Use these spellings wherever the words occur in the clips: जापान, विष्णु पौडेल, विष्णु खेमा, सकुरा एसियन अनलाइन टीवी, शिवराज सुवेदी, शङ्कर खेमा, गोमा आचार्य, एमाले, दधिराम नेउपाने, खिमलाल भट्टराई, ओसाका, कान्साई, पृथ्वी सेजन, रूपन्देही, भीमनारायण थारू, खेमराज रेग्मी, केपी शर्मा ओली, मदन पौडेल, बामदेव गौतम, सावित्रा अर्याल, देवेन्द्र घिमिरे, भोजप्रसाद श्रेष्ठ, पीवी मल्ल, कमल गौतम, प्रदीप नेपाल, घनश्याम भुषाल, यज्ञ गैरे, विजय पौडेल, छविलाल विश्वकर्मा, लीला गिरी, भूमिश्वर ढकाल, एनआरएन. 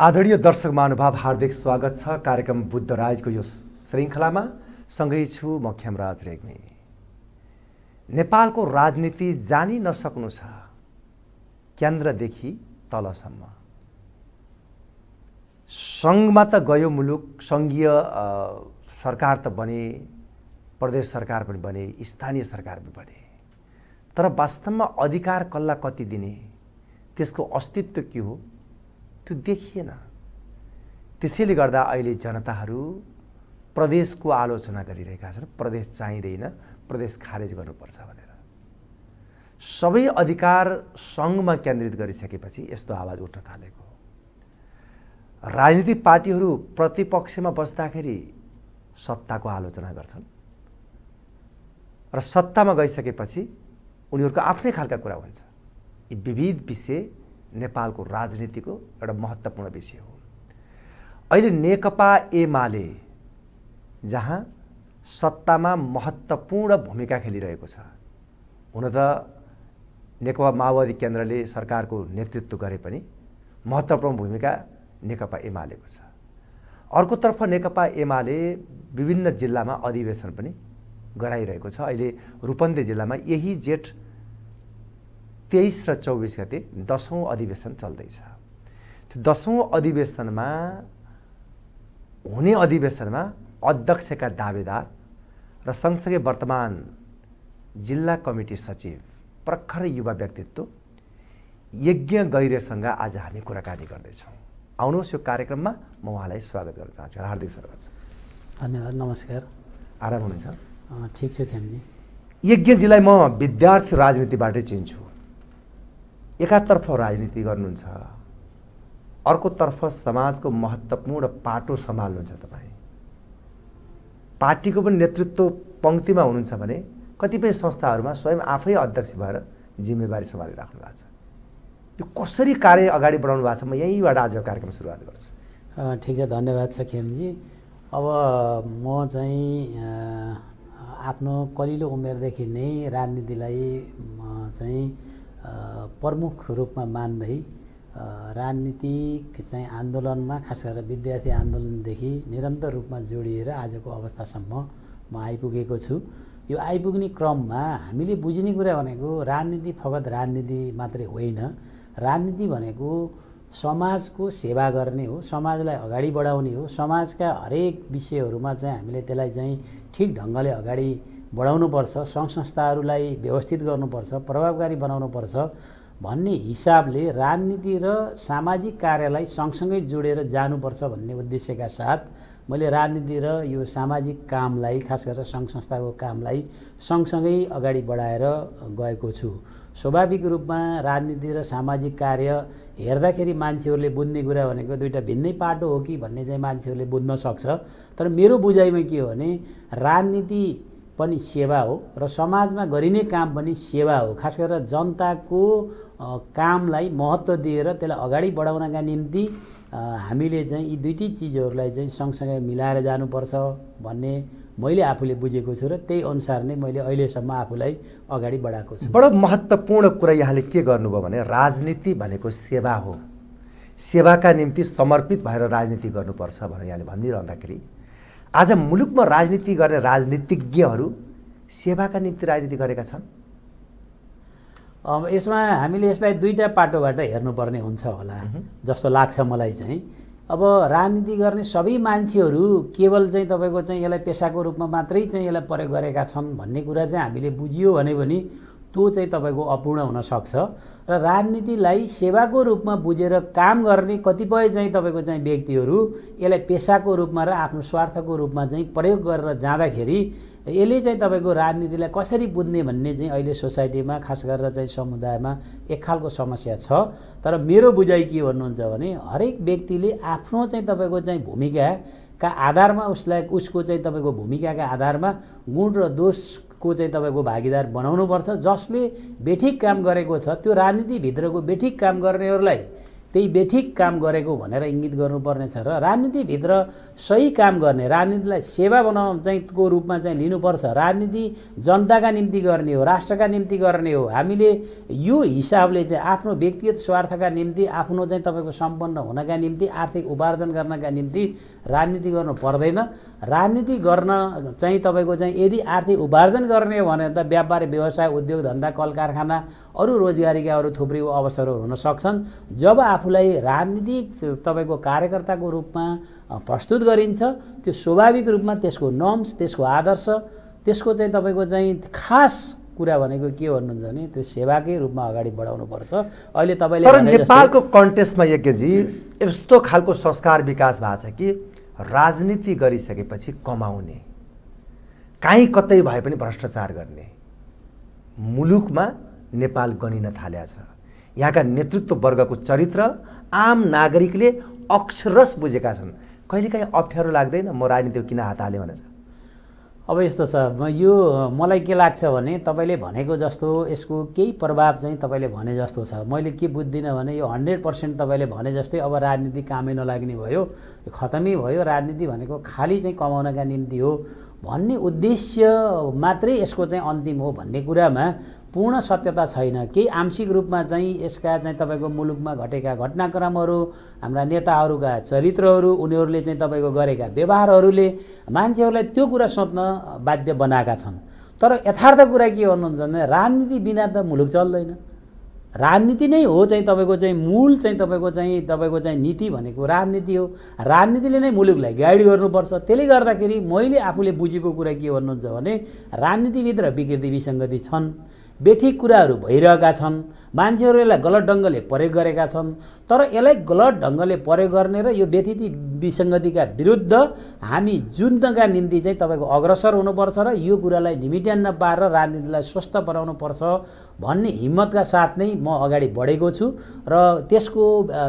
आदरणीय दर्शक महानुभाव हार्दिक स्वागत छ कार्यक्रम बुद्ध राजको यो श्रृंखलामा। सँगै छु म खेमराज रेग्मी। नेपालको राजनीति जानी नसक्नु छ केन्द्रदेखि तलसम्म। संघमा त गयो मुलुक, संघीय सरकार त बने, प्रदेश सरकार पनि बने, स्थानीय सरकार पनि बने, तर वास्तवमा अधिकार कसलाई कति दिने, त्यसको अस्तित्व के हो त्यो देखिएन। त्यसैले गर्दा अहिले जनताहरू प्रदेशको आलोचना गरिरहेका छन्। प्रदेश चाहिँदैन, प्रदेश खारेज गर्नुपर्छ भनेर सबै अधिकार संघमा केन्द्रित गरिसकेपछि यस्तो आवाज उठ्न थालेको। राजनीतिक पार्टीहरू प्रतिपक्षमा बस्दाखेरि सत्ताको आलोचना गर्छन् र सत्तामा गइसकेपछि उनीहरूको आफ्नै खालका कुरा हुन्छ। यी विविध विषय नेपालको राजनीतिको एउटा महत्त्वपूर्ण विषय हो। अहिले नेकपा एमाले जहाँ सत्तामा महत्त्वपूर्ण भूमिका खेलिरहेको छ। हुन त नेकपा माओवादी केन्द्रले सरकारको नेतृत्व गरे पनि महत्त्वपूर्ण भूमिका नेकपा एमालेको छ। अर्कोतर्फ नेकपा एमाले विभिन्न जिल्लामा अधिवेशन पनि गराइरहेको छ। अहिले रूपन्देही जिल्लामा यही जेठ 23 र 24 गते 10औं अधिवेशन चल्दैछ। त्यो 10औं अधिवेशनमा हुने अधिवेशनमा अध्यक्षका दावेदार र सँगसँगै वर्तमान जिल्ला कमिटी सचिव प्रखर युवा व्यक्तित्व यज्ञ गैरेसँग आज हामी कुराकानी गर्दैछौँ। आउनुहोस् यो कार्यक्रममा म उहाँलाई स्वागत गर्न चाहन्छु। हार्दिक स्वागत छ। धन्यवाद। नमस्कार। आराम हुनुहुन्छ? ठिक छु खेमजी। यज्ञजीलाई म विद्यार्थी राजनीतिबाटै चिन्छु। एकातर्फ राजनीति गर्नुहुन्छ, अर्कोतर्फ समाजको महत्त्वपूर्ण पाटो सम्हाल्नुहुन्छ। तपाईँ पार्टीको पनि नेतृत्व पंक्तिमा हुनुहुन्छ भने कतिपय संस्थाहरूमा स्वयं आफै अध्यक्ष भएर जिम्मेवारी सम्हालिराख्नु भएको छ। यो कसरी कार्य अगाडि बढाउनु भएको छ, म यहीँबाट आजको कार्यक्रम सुरुवात गर्छु। ठिक छ, धन्यवाद छ खेमजी। अब म चाहिँ आफ्नो कलिलो उमेरदेखि नै राजनीतिलाई चाहिँ प्रमुख रूपमा मान्दै राजनीतिक चाहिँ आन्दोलनमा खास गरेर विद्यार्थी आन्दोलनदेखि निरन्तर रूपमा जोडिएर आजको अवस्थासम्म म आइपुगेको छु। यो आइपुग्ने क्रममा हामीले बुझ्ने कुरा भनेको राजनीति फकत राजनीति मात्रै होइन। राजनीति भनेको समाजको सेवा गर्ने हो, समाजलाई अगाडि बढाउने हो, समाजका हरेक विषयहरूमा चाहिँ हामीले त्यसलाई चाहिँ ठिक ढङ्गले अगाडि बढाउनुपर्छ, सङ्घ संस्थाहरूलाई व्यवस्थित गर्नुपर्छ, प्रभावकारी बनाउनुपर्छ भन्ने हिसाबले राजनीति र सामाजिक कार्यलाई सँगसँगै जोडेर जानुपर्छ भन्ने उद्देश्यका साथ मैले राजनीति र यो सामाजिक कामलाई खास गरेर सङ्घ संस्थाको कामलाई सँगसँगै अगाडि बढाएर गएको छु। स्वाभाविक रूपमा राजनीति र सामाजिक कार्य हेर्दाखेरि मान्छेहरूले बुझ्ने कुरा भनेको दुईटा भिन्नै पाटो हो कि भन्ने चाहिँ मान्छेहरूले बुझ्न सक्छ, तर मेरो बुझाइमा के हो भने राजनीति पनि सेवा हो र समाजमा गरिने काम पनि सेवा हो। खास गरेर जनताको कामलाई महत्त्व दिएर त्यसलाई अगाडि बढाउनका निम्ति हामीले चाहिँ यी दुईटी चिजहरूलाई चाहिँ सँगसँगै मिलाएर जानुपर्छ भन्ने मैले आफूले बुझेको छु र त्यही अनुसार नै मैले अहिलेसम्म आफूलाई अगाडि बढाएको छु। बडो महत्त्वपूर्ण कुरा यहाँले के गर्नुभयो भने राजनीति भनेको सेवा हो, सेवाका निम्ति समर्पित भएर राजनीति गर्नुपर्छ भनेर यहाँले भनिरहँदाखेरि आज मुलुकमा राजनीति गर्ने राजनीतिज्ञहरू सेवाका निम्ति राजनीति गरेका छन्। अब यसमा हामीले यसलाई दुईटा पाटोबाट हेर्नुपर्ने हुन्छ होला जस्तो लाग्छ मलाई चाहिँ। अब राजनीति गर्ने सबै मान्छेहरू केवल चाहिँ तपाईको चाहिँ यसलाई पेसाको रूपमा मात्रै चाहिँ यसलाई प्रयोग गरेका छन् भन्ने कुरा चाहिँ हामीले बुझियो भने पनि त्यो चाहिँ तपाईको अपूर्ण हुनसक्छ र राजनीतिलाई सेवाको रूपमा बुझेर काम गर्ने कतिपय चाहिँ तपाईको चाहिँ व्यक्तिहरू यसलाई पेसाको रूपमा र आफ्नो स्वार्थको रूपमा चाहिँ प्रयोग गरेर जाँदाखेरि यसले चाहिँ तपाईको राजनीतिलाई कसरी बुझ्ने भन्ने चाहिँ अहिले सोसाइटीमा खास गरेर चाहिँ समुदायमा एक खालको समस्या छ। तर मेरो बुझाइ के भन्नुहुन्छ भने हरेक व्यक्तिले आफ्नो चाहिँ तपाईको चाहिँ भूमिकाका आधारमा उसको चाहिँ तपाईँको भूमिकाका आधारमा गुण र दोष को चाहिँ तपाईको भागीदार बनाउनुपर्छ। जसले बेठिक काम गरेको छ त्यो राजनीतिभित्रको बेठिक काम गर्नेहरूलाई त्यही बेठिक काम गरेको भनेर इंगित गर्नुपर्ने छ र राजनीति भित्र सही काम गर्ने राजनीतिलाई सेवा बनाउन चाहिँ को रूपमा चाहिँ लिनुपर्छ। राजनीति जनताका निम्ति गर्ने हो, राष्ट्रका निम्ति गर्ने हो। हामीले यो हिसाबले चाहिँ आफ्नो व्यक्तिगत स्वार्थका निम्ति आफ्नो चाहिँ तपाईको सम्पन्न हुनका निम्ति आर्थिक उपार्जन गर्नका निम्ति राजनीति गर्नु पर्दैन। राजनीति गर्न चाहिँ तपाईको चाहिँ यदि आर्थिक उपार्जन गर्ने हो भने त व्यापार व्यवसाय उद्योग धन्दा कल कारखाना अरु रोजगारीका अरु थुप्रै अवसरहरू हुन सक्छन्। जब आफूलाई राजनीतिक तपाईको कार्यकर्ताको रूपमा प्रस्तुत गरिन्छ त्यो स्वाभाविक रूपमा त्यसको नर्म्स त्यसको आदर्श त्यसको चाहिँ तपाईको चाहिँ खास कुरा भनेको के भन्नुहुन्छ नि त्यो सेवाकै रूपमा अगाडि बढाउनु पर्छ। अहिले तपाईले तर नेपालको कन्टेक्स्टमा यज्ञजी यस्तो खालको संस्कार विकास भएको छ कि राजनीति गरिसकेपछि कमाउने काहीँ कतै भए पनि भ्रष्टाचार गर्ने मुलुकमा नेपाल गनिन थालेको छ। यहाँका नेतृत्व वर्गको चरित्र आम नागरिकले अक्षरस बुझेका छन्। कहिलेकाहीँ अप्ठ्यारो लाग्दैन म राजनीति किन हात हालेँ भनेर? अब यस्तो छ यो मलाई के लाग्छ भने तपाईले भनेको जस्तो यसको केही प्रभाव चाहिँ तपाईले भने जस्तो छ मैले के बुझ्दिनँ भने यो 100% तपाईले भने जस्तै अब राजनीति कामै नलाग्ने भयो खतमै भयो। राजनीति भनेको खाली चाहिँ कमाउनका निम्ति हो भन्ने उद्देश्य मात्रै यसको चाहिँ अन्तिम हो भन्ने कुरामा पूर्ण सत्यता छैन। केही आंशिक रूपमा चाहिँ यसका चाहिँ तपाईको मुलुकमा घटेका घटनाक्रमहरू हाम्रा नेताहरूका चरित्रहरू उनीहरूले चाहिँ तपाईको गरेका व्यवहारहरूले मान्छेहरूलाई त्यो कुरा सोच्न बाध्य बनाएका छन्। तर यथार्थ कुरा के भन्नुहुन्छ भने राजनीति बिना त मुलुक चल्दैन। राजनीति नै हो चाहिँ तपाईको चाहिँ मूल चाहिँ तपाईको चाहिँ नीति भनेको राजनीति हो। राजनीतिले नै मुलुकलाई गाइड गर्नुपर्छ। त्यसले गर्दाखेरि मैले आफूले बुझेको कुरा के भन्नुहुन्छ भने राजनीतिभित्र विकृति विसङ्गति छन्, बेठिक कुराहरू भइरहेका छन्, मान्छेहरू यसलाई गलत ढङ्गले प्रयोग गरेका छन्। तर यसलाई गलत ढङ्गले प्रयोग गर्ने र यो बेठिकी विसङ्गतिका विरुद्ध हामी जुन्नका निम्ति चाहिँ तपाईको अग्रसर हुनुपर्छ र यो कुरालाई निमित्यान्न पारेर राजनीतिलाई स्वस्थ बनाउनु पर्छ भन्ने हिम्मतका साथ नै म अगाडि बढेको छु र त्यसको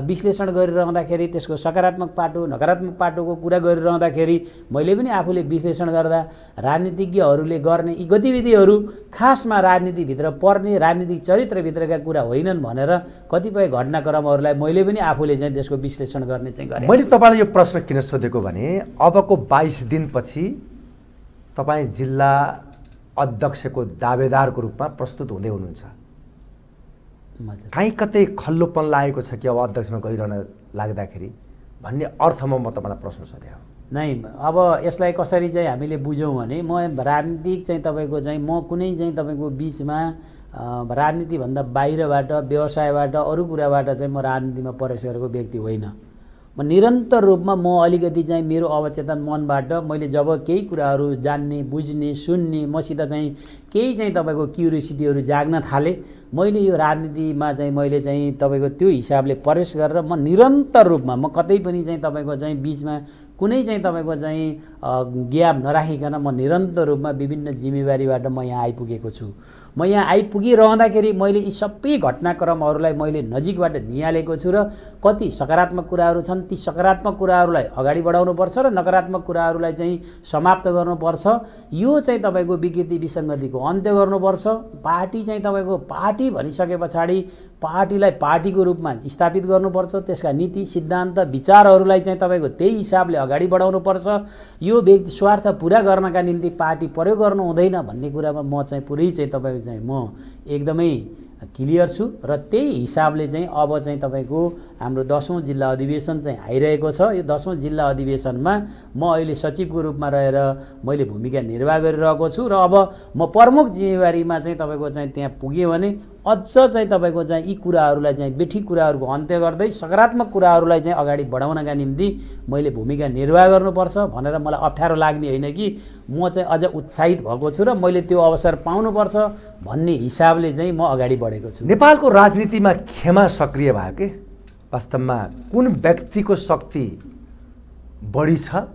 विश्लेषण गरिरहँदाखेरि त्यसको सकारात्मक पाटो नकारात्मक पाटोको कुरा गरिरहँदाखेरि मैले पनि आफूले विश्लेषण गर्दा राजनीतिज्ञहरूले गर्ने यी गतिविधिहरू खासमा राजनीतिभित्र पर्ने राजनीतिक चरित्रभित्रका कुरा होइनन् भनेर कतिपय घटनाक्रमहरूलाई मैले पनि आफूले चाहिँ त्यसको विश्लेषण गर्ने चाहिँ गरेँ। मैले तपाईँलाई यो प्रश्न किन सोधेको भने अबको 22 दिनपछि तपाईँ जिल्ला अध्यक्षको दावेदारको रूपमा प्रस्तुत हुँदै हुनुहुन्छ। कहीँ कतै खल्लोपन लागेको छ कि अब अध्यक्षमा गइरहन लाग्दाखेरि भन्ने अर्थमा म तपाईँलाई प्रश्न सोधेँ। नै अब यसलाई कसरी चाहिँ हामीले बुझौँ भने म राजनीतिक चाहिँ तपाईँको चाहिँ म कुनै चाहिँ तपाईँको बिचमा राजनीतिभन्दा बाहिरबाट व्यवसायबाट अरू कुराबाट चाहिँ म राजनीतिमा प्रवेश गरेको व्यक्ति होइन। म निरन्तर रूपमा म अलिकति चाहिँ मेरो अवचेतन मनबाट मैले जब केही कुराहरू जान्ने बुझ्ने सुन्ने मसित चाहिँ केही चाहिँ तपाईको क्युरियोसिटीहरू जाग्न थाले मैले यो राजनीतिमा चाहिँ मैले चाहिँ तपाईको त्यो हिसाबले प्रवेश गरेर म निरन्तर रूपमा म कतै पनि चाहिँ तपाईको चाहिँ बीचमा कुनै चाहिँ तपाईको चाहिँ ग्याप नराखिकन म निरन्तर रूपमा विभिन्न जिम्मेवारीबाट म यहाँ आइपुगेको छु। म यहाँ आइपुगिरहँदाखेरि मैले यी सबै घटनाक्रमहरूलाई मैले नजिकबाट निहालेको छु र कति सकारात्मक कुराहरू छन् ती सकारात्मक कुराहरूलाई अगाडि बढाउनुपर्छ र नकारात्मक कुराहरूलाई चाहिँ समाप्त गर्नुपर्छ। यो चाहिँ तपाईँको विकृति विसङ्गतिको अन्त्य गर्नुपर्छ। पार्टी चाहिँ तपाईँको पार्टी भनिसके पछाडि पार्टीलाई पार्टीको रूपमा स्थापित गर्नुपर्छ। त्यसका नीति सिद्धान्त विचारहरूलाई चाहिँ तपाईँको त्यही हिसाबले अगाडि बढाउनुपर्छ। यो व्यक्ति स्वार्थ पुरा गर्नका निम्ति पार्टी प्रयोग गर्नु हुँदैन भन्ने कुरामा म चाहिँ पुरै चाहिँ तपाईँ चाहिँ म एकदमै क्लियर छु र त्यही हिसाबले चाहिँ अब चाहिँ तपाईको हाम्रो 10औं जिल्ला अधिवेशन चाहिँ आइरहेको छ। यो 10औं जिल्ला अधिवेशनमा म अहिले सचिवको रूपमा रहेर मैले भूमिका निर्वाह गरिरहेको छु र अब म प्रमुख जिम्मेवारीमा चाहिँ तपाईको चाहिँ त्यहाँ पुगेँ भने अझ चाहिँ तपाईको चाहिँ यी कुराहरूलाई चाहिँ बेठिक कुराहरूको अन्त्य गर्दै सकारात्मक कुराहरूलाई चाहिँ अगाडि बढाउनका निम्ति मैले भूमिका निर्वाह गर्नुपर्छ भनेर मलाई अप्ठ्यारो लाग्ने होइन कि म चाहिँ अझ उत्साहित भएको छु र मैले त्यो अवसर पाउनुपर्छ भन्ने हिसाबले चाहिँ म अगाडि बढेको छु। नेपालको राजनीतिमा खेमा सक्रिय भयो के वास्तवमा कुन व्यक्तिको शक्ति बढी छ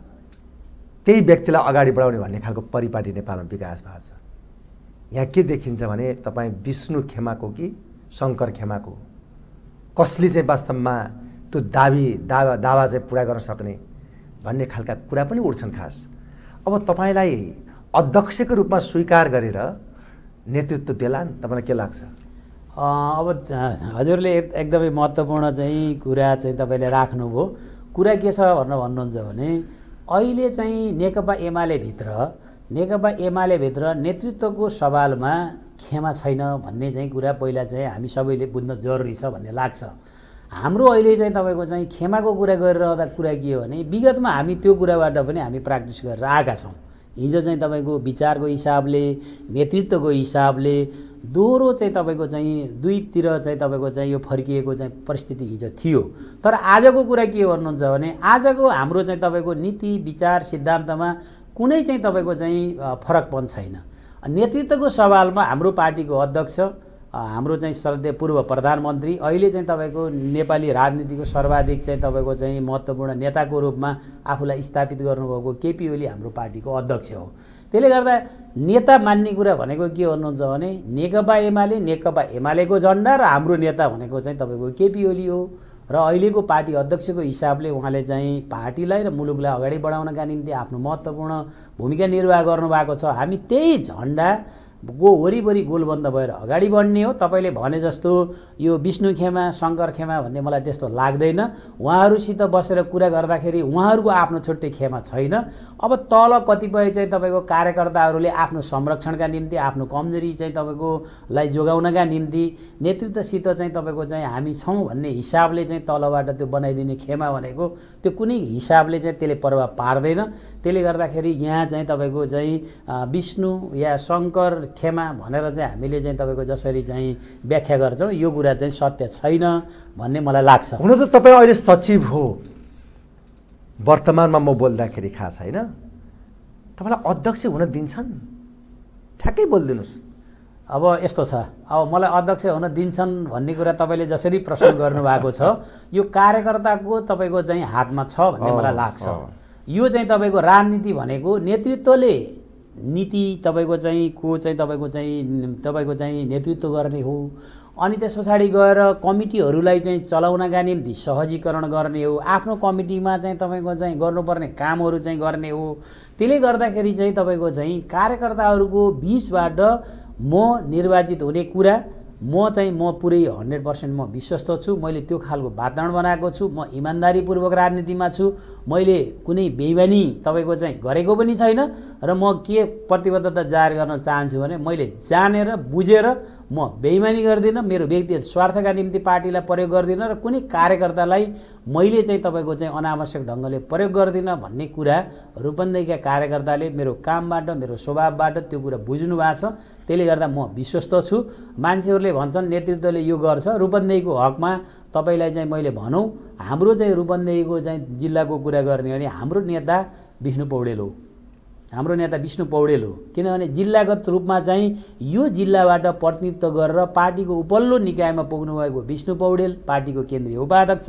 त्यही व्यक्तिलाई अगाडि बढाउने भन्ने खालको परिपाटी नेपालमा विकास भएको छ। यहाँ के देखिन्छ भने तपाईँ विष्णु खेमाको कि शङ्कर खेमाको कसले चाहिँ वास्तवमा त्यो दावा चाहिँ पुरा गर्न सक्ने भन्ने खालका कुरा पनि उठ्छन्। खास अब तपाईँलाई अध्यक्षको रूपमा स्वीकार गरेर नेतृत्व देलान् तपाईँलाई के लाग्छ? अब हजुरले एकदमै महत्त्वपूर्ण चाहिँ कुरा चाहिँ तपाईले राख्नुभयो। कुरा के छ भनेर भन्नुहुन्छ भने अहिले चाहिँ नेकपा एमाले भित्र नेतृत्वको सवालमा खेमा छैन भन्ने चाहिँ कुरा पहिला चाहिँ हामी सबैले बुझ्न जरुरी छ भन्ने लाग्छ। हाम्रो अहिले चाहिँ तपाईको चाहिँ खेमाको कुरा गरिरहँदा कुरा के हो भने विगतमा हामी त्यो कुराबाट पनि हामी प्र्याक्टिस गरेर आएका छौँ। हिजो चाहिँ तपाईको विचारको हिसाबले नेतृत्वको हिसाबले दोहोरो चाहिँ तपाईको चाहिँ दुईतिर चाहिँ तपाईको चाहिँ यो फर्किएको चाहिँ परिस्थिति हिजो थियो। तर आजको कुरा के भन्नुहुन्छ भने आजको हाम्रो चाहिँ तपाईको नीति विचार सिद्धान्तमा कुनै चाहिँ तपाईको चाहिँ फरकपन छैन। नेतृत्वको सवालमा हाम्रो पार्टीको अध्यक्ष हाम्रो चाहिँ श्रद्धेय पूर्व प्रधानमन्त्री अहिले चाहिँ तपाईको नेपाली राजनीतिको सर्वाधिक चाहिँ तपाईको चाहिँ महत्त्वपूर्ण नेताको रूपमा आफूलाई स्थापित गर्नुभएको केपी ओली हाम्रो पार्टीको अध्यक्ष हो। त्यसले गर्दा नेता मान्ने कुरा भनेको के भन्नुहुन्छ भने नेकपा एमालेको झन्डा र हाम्रो नेता भनेको चाहिँ तपाईको केपी ओली हो र अहिलेको पार्टी अध्यक्षको हिसाबले उहाँले चाहिँ पार्टीलाई र मुलुकलाई अगाडि बढाउनका निम्ति आफ्नो महत्त्वपूर्ण भूमिका निर्वाह गर्नुभएको छ। हामी त्यही झन्डा गो वरिपरि गोलबन्द भएर अगाडि बढ्ने हो। तपाईले भने जस्तो यो विष्णु खेमा शङ्कर खेमा भन्ने मलाई त्यस्तो लाग्दैन। उहाँहरूसित बसेर कुरा गर्दाखेरि उहाँहरूको आफ्नो छुट्टै खेमा छैन। अब तल कतिपय चाहिँ तपाईको कार्यकर्ताहरूले आफ्नो संरक्षणका निम्ति आफ्नो कमजोरी चाहिँ तपाईकोलाई जोगाउनका निम्ति नेतृत्वसित चाहिँ तपाईको चाहिँ हामी छौँ भन्ने हिसाबले चाहिँ तलबाट त्यो बनाइदिने खेमा भनेको त्यो कुनै हिसाबले चाहिँ त्यसले प्रभाव पार्दैन। त्यसले गर्दाखेरि यहाँ चाहिँ तपाईको चाहिँ विष्णु या शङ्कर खेमा भनेर चाहिँ हामीले चाहिँ तपाईको जसरी चाहिँ व्याख्या गर्छौं यो कुरा चाहिँ सत्य छैन भन्ने मलाई लाग्छ। हुन त तपाई अहिले सचिव हो, वर्तमानमा म बोल्दाखेरि खास हैन, तपाईलाई अध्यक्ष हुन दिन्छन्? ठ्याक्कै बोलिदिनुस्। अब यस्तो छ, अब मलाई अध्यक्ष हुन दिन्छन् भन्ने कुरा तपाईले जसरी प्रश्न गर्नु भएको छ यो कार्यकर्ताको तपाईको चाहिँ हातमा छ भन्ने मलाई लाग्छ। यो चाहिँ तपाईको राजनीति भनेको नेतृत्वले नीति तपाईको चाहिँ नेतृत्व गर्ने हो, अनि त्यस पछाडि गएर कमिटीहरूलाई चाहिँ चलाउनका निम्ति सहजीकरण गर्ने हो, आफ्नो कमिटीमा चाहिँ तपाईको चाहिँ गर्नुपर्ने कामहरू चाहिँ गर्ने हो। त्यसले गर्दाखेरि चाहिँ तपाईको चाहिँ कार्यकर्ताहरूको बीचबाट म निर्वाचित हुने कुरा म पुरै 100% म विश्वस्त छु। मैले त्यो खालको वातावरण बनाएको छु। म इमान्दारीपूर्वक राजनीतिमा छु। मैले कुनै बेइमानी तपाईको चाहिँ गरेको पनि छैन र म के प्रतिबद्धता जाहेर गर्न चाहन्छु भने मैले जानेर बुझेर म बेइमानी गर्दिनँ, मेरो व्यक्तिगत स्वार्थका निम्ति पार्टीलाई प्रयोग गर्दिनँ र कुनै कार्यकर्तालाई मैले चाहिँ तपाईको चाहिँ अनावश्यक ढङ्गले प्रयोग गर्दिनँ भन्ने कुरा रूपन्देहीका कार्यकर्ताले मेरो कामबाट मेरो स्वभावबाट त्यो कुरा बुझ्नु भएको छ। त्यसले गर्दा म विश्वस्त छु। मान्छेहरूले भन्छन् नेतृत्वले यो गर्छ, रूपन्देहीको हकमा तपाईलाई चाहिँ मैले भनौँ हाम्रो चाहिँ रूपन्देहीको चाहिँ जिल्लाको कुरा गर्ने हो भने हाम्रो नेता विष्णु पौडेल हो। किनभने जिल्लागत रूपमा चाहिँ यो जिल्लाबाट प्रतिनिधित्व गरेर पार्टीको उपल्लो निकायमा पुग्नुभएको विष्णु पौडेल पार्टीको केन्द्रीय उपाध्यक्ष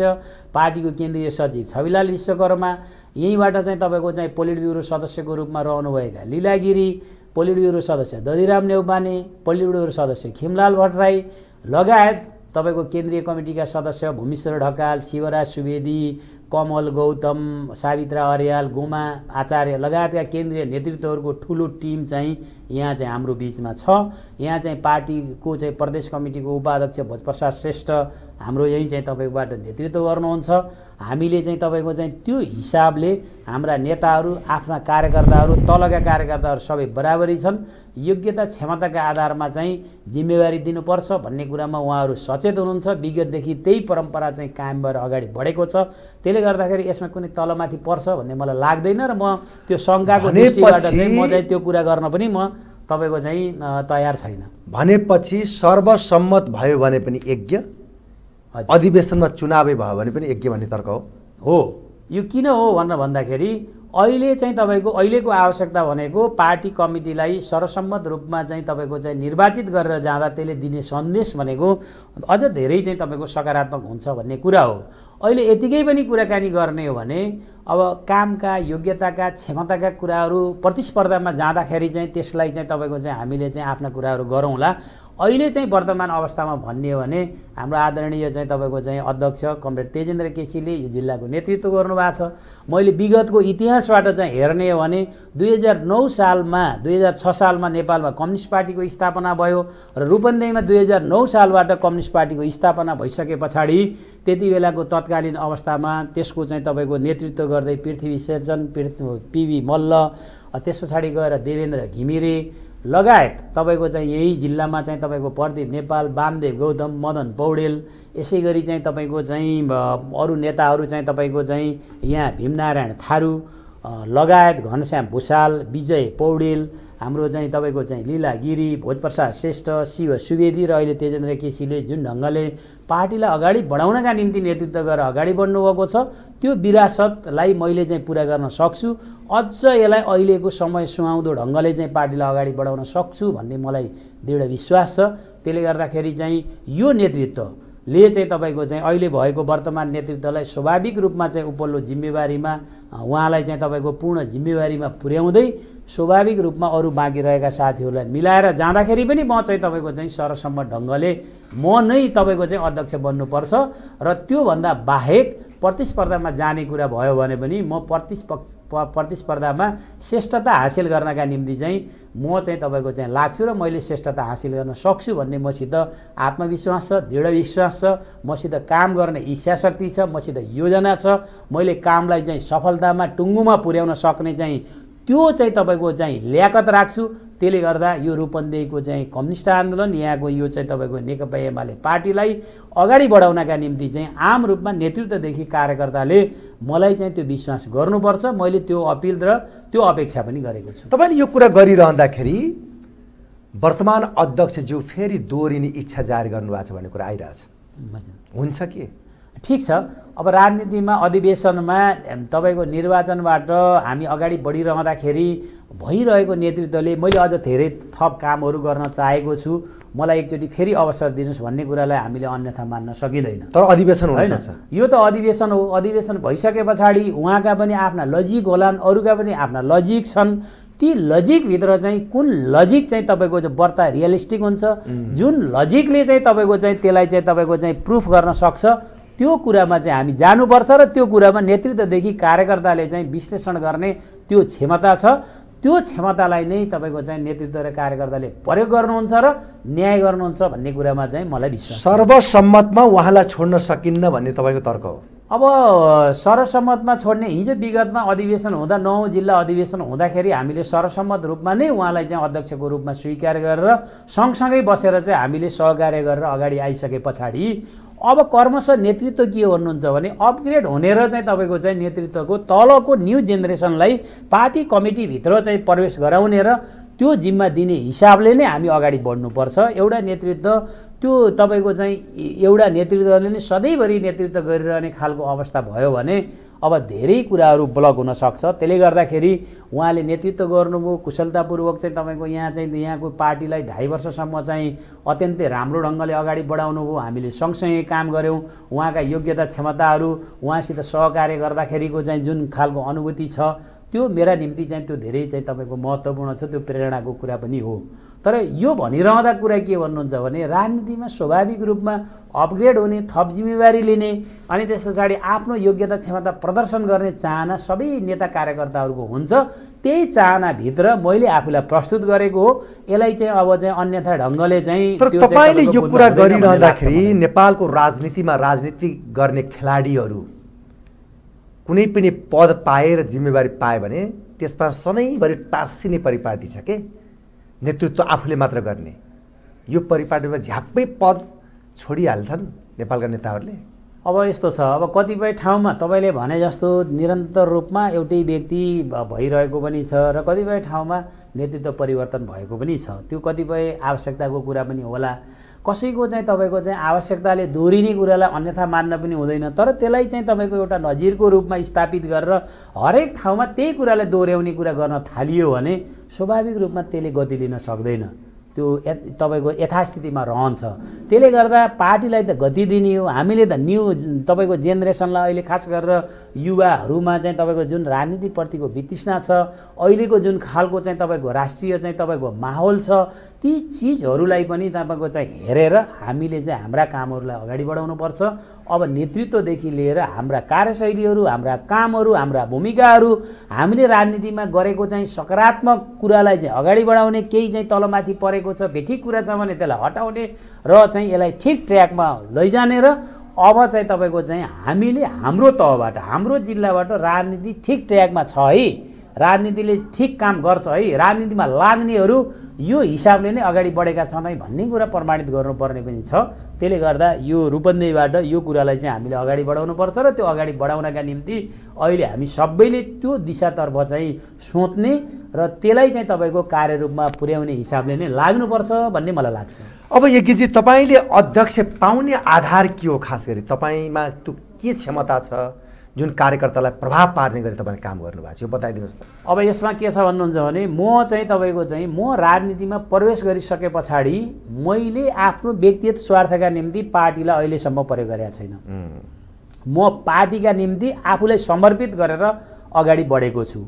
पार्टीको केन्द्रीय सचिव छविलाल विश्वकर्मा, यहीँबाट चाहिँ तपाईँको चाहिँ पोलिट ब्युरो सदस्यको रूपमा रहनुभएका लीला गिरी, पोलिट ब्युरो सदस्य दधिराम नेउपाने, पोलिट ब्युरो सदस्य खिमलाल भट्टराई लगायत तपाईको केन्द्रीय कमिटीका सदस्य भूमिश्वर ढकाल, शिवराज सुवेदी, कमल गौतम, सावित्रा अर्याल, गोमा आचार्य लगायतका केन्द्रीय नेतृत्वहरूको ठुलो टिम चाहिँ यहाँ चाहिँ हाम्रो बीचमा छ। यहाँ चाहिँ पार्टीको चाहिँ प्रदेश कमिटीको उपाध्यक्ष भोजप्रसाद श्रेष्ठ हाम्रो यही चाहिँ तपाईँबाट नेतृत्व गर्नुहुन्छ। हामीले चाहिँ तपाईँको चाहिँ त्यो हिसाबले हाम्रा नेताहरू आफ्ना कार्यकर्ताहरू तलका कार्यकर्ताहरू सबै बराबरी छन्। योग्यता क्षमताका आधारमा चाहिँ जिम्मेवारी दिनुपर्छ भन्ने कुरामा उहाँहरू सचेत हुनुहुन्छ। विगतदेखि त्यही परम्परा चाहिँ कायम भएर अगाडि बढेको छ। त्यसले गर्दाखेरि यसमा कुनै तलमाथि पर्छ भन्ने मलाई लाग्दैन र म त्यो शङ्काको दृष्टिबाट चाहिँ म चाहिँ त्यो कुरा गर्न पनि म तपाईँको चाहिँ तयार छैन। भनेपछि सर्वसम्मत भयो भने पनि यज्ञ, अधिवेशनमा चुनावै भयो भने पनि यज्ञ भन्ने तर्क हो। यो किन हो भनेर भन्दाखेरि अहिले चाहिँ तपाईको अहिलेको आवश्यकता भनेको पार्टी कमिटीलाई सर्वसम्मत रूपमा चाहिँ तपाईको चाहिँ निर्वाचित गरेर जाँदा त्यसले दिने सन्देश भनेको अझ धेरै चाहिँ तपाईको सकारात्मक हुन्छ भन्ने कुरा हो। अहिले यतिकै पनि कुराकानी गर्ने हो भने अब कामका योग्यताका क्षमताका कुराहरू प्रतिस्पर्धामा जाँदाखेरि चाहिँ त्यसलाई चाहिँ तपाईँको चाहिँ हामीले चाहिँ आफ्ना कुराहरू गरौँला। अहिले चाहिँ वर्तमान अवस्थामा भन्ने हो भने हाम्रो आदरणीय चाहिँ तपाईको चाहिँ अध्यक्ष कमरेड तेजेन्द्र केसीले यो जिल्लाको नेतृत्व गर्नु भएको छ। मैले विगतको इतिहासबाट चाहिँ हेर्ने हो भने 2009 सालमा 2006 सालमा नेपालमा कम्युनिस्ट पार्टीको स्थापना भयो र रूपन्देहीमा 2009 सालबाट कम्युनिस्ट पार्टीको स्थापना भइसकेपछि त्यतिबेलाको तत्कालीन अवस्थामा त्यसको चाहिँ तपाईको नेतृत्व गर्दै पृथ्वी सेजन, पीवी मल्ल, त्यसपछि गएर देवेन्द्र घिमिरे लगायत तपाईको चाहिँ यही जिल्लामा चाहिँ तपाईको प्रदीप नेपाल, बामदेव गौतम, मदन पौडेल, यसैगरी चाहिँ तपाईको चाहिँ अरु नेताहरू चाहिँ तपाईको चाहिँ यहाँ भीमनारायण थारू लगायत घनश्याम भुषाल, विजय पौडेल, हाम्रो चाहिँ तपाईको चाहिँ लीला गिरी, भोजप्रसाद श्रेष्ठ, शिव सुवेदी र अहिले तेजेन्द्र केसीले जुन ढंगले पार्टीलाई अगाडि बढाउनका निम्ति नेतृत्व गरेर अगाडि बढ्नु भएको छ, त्यो विरासतलाई मैले चाहिँ पूरा गर्न सक्छु, अझ यसलाई अहिलेको समय सुहाउँदो ढंगले चाहिँ पार्टीलाई अगाडि बढाउन सक्छु भन्ने मलाई दृढ विश्वास छ। त्यसले गर्दाखेरि चाहिँ यो नेतृत्वले चाहिँ तपाईको चाहिँ अहिले भएको वर्तमान नेतृत्वलाई स्वाभाविक रूपमा चाहिँ उपल्लो जिम्मेवारीमा उहाँलाई चाहिँ तपाईको पूर्ण जिम्मेवारीमा पुर्याउँदै स्वाभाविक रूपमा अरु बाँकी रहेका साथीहरूलाई मिलाएर जाँदाखेरि पनि म चाहिँ तपाईको चाहिँ सरसम्म ढंगले म नै तपाईको चाहिँ अध्यक्ष बन्नुपर्छ र त्यो भन्दा बाहेक प्रतिस्पर्धामा जाने कुरा भयो भने पनि म प्रतिस्पर्धामा श्रेष्ठता हासिल गर्नका निम्ति चाहिँ म चाहिँ तपाईको चाहिँ लाग्छु र मैले श्रेष्ठता हासिल गर्न सक्छु भन्ने मसित आत्मविश्वास छ, दृढ विश्वास छ, मसित काम गर्ने इच्छा शक्ति छ, मसित योजना छ, मैले कामलाई चाहिँ सफलतामा टुङ्गोमा पुर्याउन सक्ने चाहिँ त्यो चाहिँ तपाईको चाहिँ ल्याकत राख्छु। त्यसले गर्दा यो रूपन्देहीको चाहिँ कम्युनिस्ट आन्दोलन, यहाँको यो चाहिँ तपाईको नेकपा एमाले पार्टीलाई अगाडि बढाउनका निम्ति चाहिँ आम रूपमा नेतृत्वदेखि कार्यकर्ताले मलाई चाहिँ त्यो विश्वास गर्नुपर्छ, मैले त्यो अपिल र त्यो अपेक्षा पनि गरेको छु। तपाईले यो कुरा गरिरहँदाखेरि वर्तमान अध्यक्षज्यू फेरि दोहोरिने इच्छा जारी गर्नुभएको छ भन्ने कुरा आइरहेछ, हुन्छ के? ठीक छ, अब राजनीतिमा अधिवेशनमा तपाईको निर्वाचनबाट हामी अगाडि बढिरहँदाखेरि भइरहेको नेतृत्वले मैले अझ धेरै थप कामहरू गर्न चाहेको छु, मलाई एकचोटि फेरि अवसर दिनुस् भन्ने कुरालाई हामीले अन्यथा मान्न सकिँदैन। तर अधिवेशन हुन सक्छ, यो त अधिवेशन हो, अधिवेशन भइसके पछाडि उहाँका पनि आफ्ना लजिक होलान्, अरूका पनि आफ्ना लजिक छन्, ती लजिकभित्र चाहिँ कुन लजिक चाहिँ तपाईको बर्ता रियलिस्टिक हुन्छ, जुन लजिकले चाहिँ तपाईको चाहिँ त्यसलाई चाहिँ तपाईको चाहिँ प्रुफ गर्न सक्छ, त्यो कुरामा चाहिँ हामी जानुपर्छ र त्यो कुरामा नेतृत्वदेखि कार्यकर्ताले चाहिँ विश्लेषण गर्ने त्यो क्षमता छ, त्यो क्षमतालाई नै तपाईको चाहिँ नेतृत्व र कार्यकर्ताले प्रयोग गर्नुहुन्छ र न्याय गर्नुहुन्छ भन्ने कुरामा चाहिँ मलाई विश्वास छ। सर्वसम्मतमा उहाँलाई छोड्न सकिन्न भन्ने तपाईको तर्क हो। अब सर्वसम्मतमा छोड्ने, हिजो विगतमा अधिवेशन हुँदा 9 जिल्ला अधिवेशन हुँदाखेरि हामीले सर्वसम्मत रूपमा नै उहाँलाई चाहिँ अध्यक्षको रूपमा स्वीकार गरेर सँगसँगै बसेर चाहिँ हामीले सहकार्य गरेर अगाडि आइसके पछाडि अब कर्मश नेतृत्व के हो भन्नुहुन्छ भने अपग्रेड हुने र चाहिँ तपाईको चाहिँ नेतृत्वको तलको न्यू जेनेरेसनलाई पार्टी कमिटीभित्र चाहिँ प्रवेश गराउने र त्यो जिम्मा दिने हिसाबले नै हामी अगाडि बढ्नुपर्छ। एउटा नेतृत्व त्यो तपाईको चाहिँ एउटा नेतृत्वले नै सधैँभरि नेतृत्व गरिरहने खालको अवस्था भयो भने अब धेरै कुराहरू ब्लक हुन सक्छ। त्यसले गर्दाखेरि उहाँले नेतृत्व गर्नुभयो, कुशलतापूर्वक चाहिँ तपाईको यहाँको पार्टीलाई 2.5 वर्षसम्म चाहिँ अत्यन्तै राम्रो ढंगले अगाडि बढाउनु भयो, हामीले सँगसँगै काम गर्यौं, उहाँका योग्यता क्षमताहरू, उहाँसित सहकार्य गर्दाखेरिको चाहिँ जुन खालको अनुभूति छ त्यो मेरा निम्ति चाहिँ त्यो धेरै चाहिँ तपाईको महत्त्वपूर्ण छ, त्यो प्रेरणाको कुरा पनि हो। तर यो भनिरहँदा कुरा के भन्नुहुन्छ भने राजनीतिमा स्वाभाविक रूपमा अपग्रेड हुने, थप जिम्मेवारी लिने अनि त्यसपछि आफ्नो योग्यता क्षमता प्रदर्शन गर्ने चाहना सबै नेता कार्यकर्ताहरूको हुन्छ, त्यही चाहनाभित्र मैले आफूलाई प्रस्तुत गरेको हो, यसलाई चाहिँ अब चाहिँ अन्यथा ढंगले चाहिँ। तर तपाईले यो कुरा गरिरहँदाखेरि नेपालको राजनीतिमा राजनीति गर्ने खेलाडीहरू कुनै पनि पद पाए र जिम्मेवारी पाए भने त्यसमा सधैँभरि टाँसिने परिपाटी छ के नेतृत्व आफूले मात्र गर्ने, यो परिपाटीमा झ्याप्पै पद छोडिहाल्छन् नेपालका नेताहरूले। अब यस्तो छ, अब कतिपय ठाउँमा तपाईले भने जस्तो निरन्तर रूपमा एउटै व्यक्ति भइरहेको पनि छ र कतिपय ठाउँमा नेतृत्व परिवर्तन भएको पनि छ, त्यो कतिपय आवश्यकताको कुरा पनि होला। कसैको चाहिँ तपाईको चाहिँ आवश्यकताले दोहोरिने कुरालाई अन्यथा मान्न पनि हुँदैन, तर त्यसलाई चाहिँ तपाईको एउटा नजिरको रूपमा स्थापित गरेर हरेक ठाउँमा त्यही कुरालाई दोहोर्याउने कुरा गर्न थालियो भने स्वाभाविक रूपमा त्यसले गति लिन सक्दैन, त्यो तपाईको यथास्थितिमा रहन्छ। त्यसले गर्दा पार्टीलाई त गति दिने हो, हामीले त न्यू तपाईको जेनेरेसनलाई अहिले खास गरेर युवाहरूमा चाहिँ तपाईको जुन राजनीतिप्रतिको वितृष्णा छ, अहिलेको जुन खालको चाहिँ तपाईको राष्ट्रिय चाहिँ तपाईको माहौल छ, ती चीजहरुलाई पनि तपाईको चाहिँ हेरेर हामीले चाहिँ हाम्रा कामहरुलाई अगाडि बढाउनु पर्छ। अब नेतृत्वदेखि लिएर हाम्रा कार्यशैलीहरु, हाम्रा कामहरु, हाम्रा भूमिकाहरु, हामीले राजनीतिमा गरेको चाहिँ सकारात्मक कुरालाई चाहिँ अगाडि बढाउने, केही चाहिँ तलमाथि परेको छ बेठिक कुरा छ भने त्यसलाई हटाउने र चाहिँ यसलाई ठीक ट्र्याकमा लैजाने र अब चाहिँ तपाईको चाहिँ हामीले हाम्रो तहबाट, हाम्रो जिल्लाबाट राजनीति ठीक ट्र्याकमा छ है, राजनीतिले ठीक काम गर्छ है, राजनीतिमा लाग्नेहरु यो हिसाबले नै अगाडि बढेका छन् है भन्ने कुरा प्रमाणित गर्नुपर्ने पनि छ। त्यसले गर्दा यो रूपन्देहीबाट यो कुरालाई चाहिँ हामीले अगाडि बढाउनु पर्छ र त्यो अगाडि बढाउनका निम्ति अहिले हामी सबैले त्यो दिशातर्फ चाहिँ सोच्ने र त्यसलाई चाहिँ तपाईको कार्यरूपमा पुर्याउने हिसाबले नै लाग्नुपर्छ भन्ने मलाई लाग्छ। अब यज्ञजी, तपाईले अध्यक्ष पाउने आधार के हो? खास गरी तपाईमा त्यो के क्षमता छ जुन कार्यकर्तालाई प्रभाव पार्ने गरी तपाईले काम गर्नु भएको छ, यो बताइदिनुस् त। अब यसमा के छ भन्नुहुन्छ भने म चाहिँ तपाईको चाहिँ म राजनीतिमा प्रवेश गरिसके पछाडि मैले आफ्नो व्यक्तिगत स्वार्थका निम्ति पार्टीलाई अहिलेसम्म प्रयोग गरेको छैन। म पार्टीका निम्ति आफूलाई समर्पित गरेर अगाडि बढेको छु।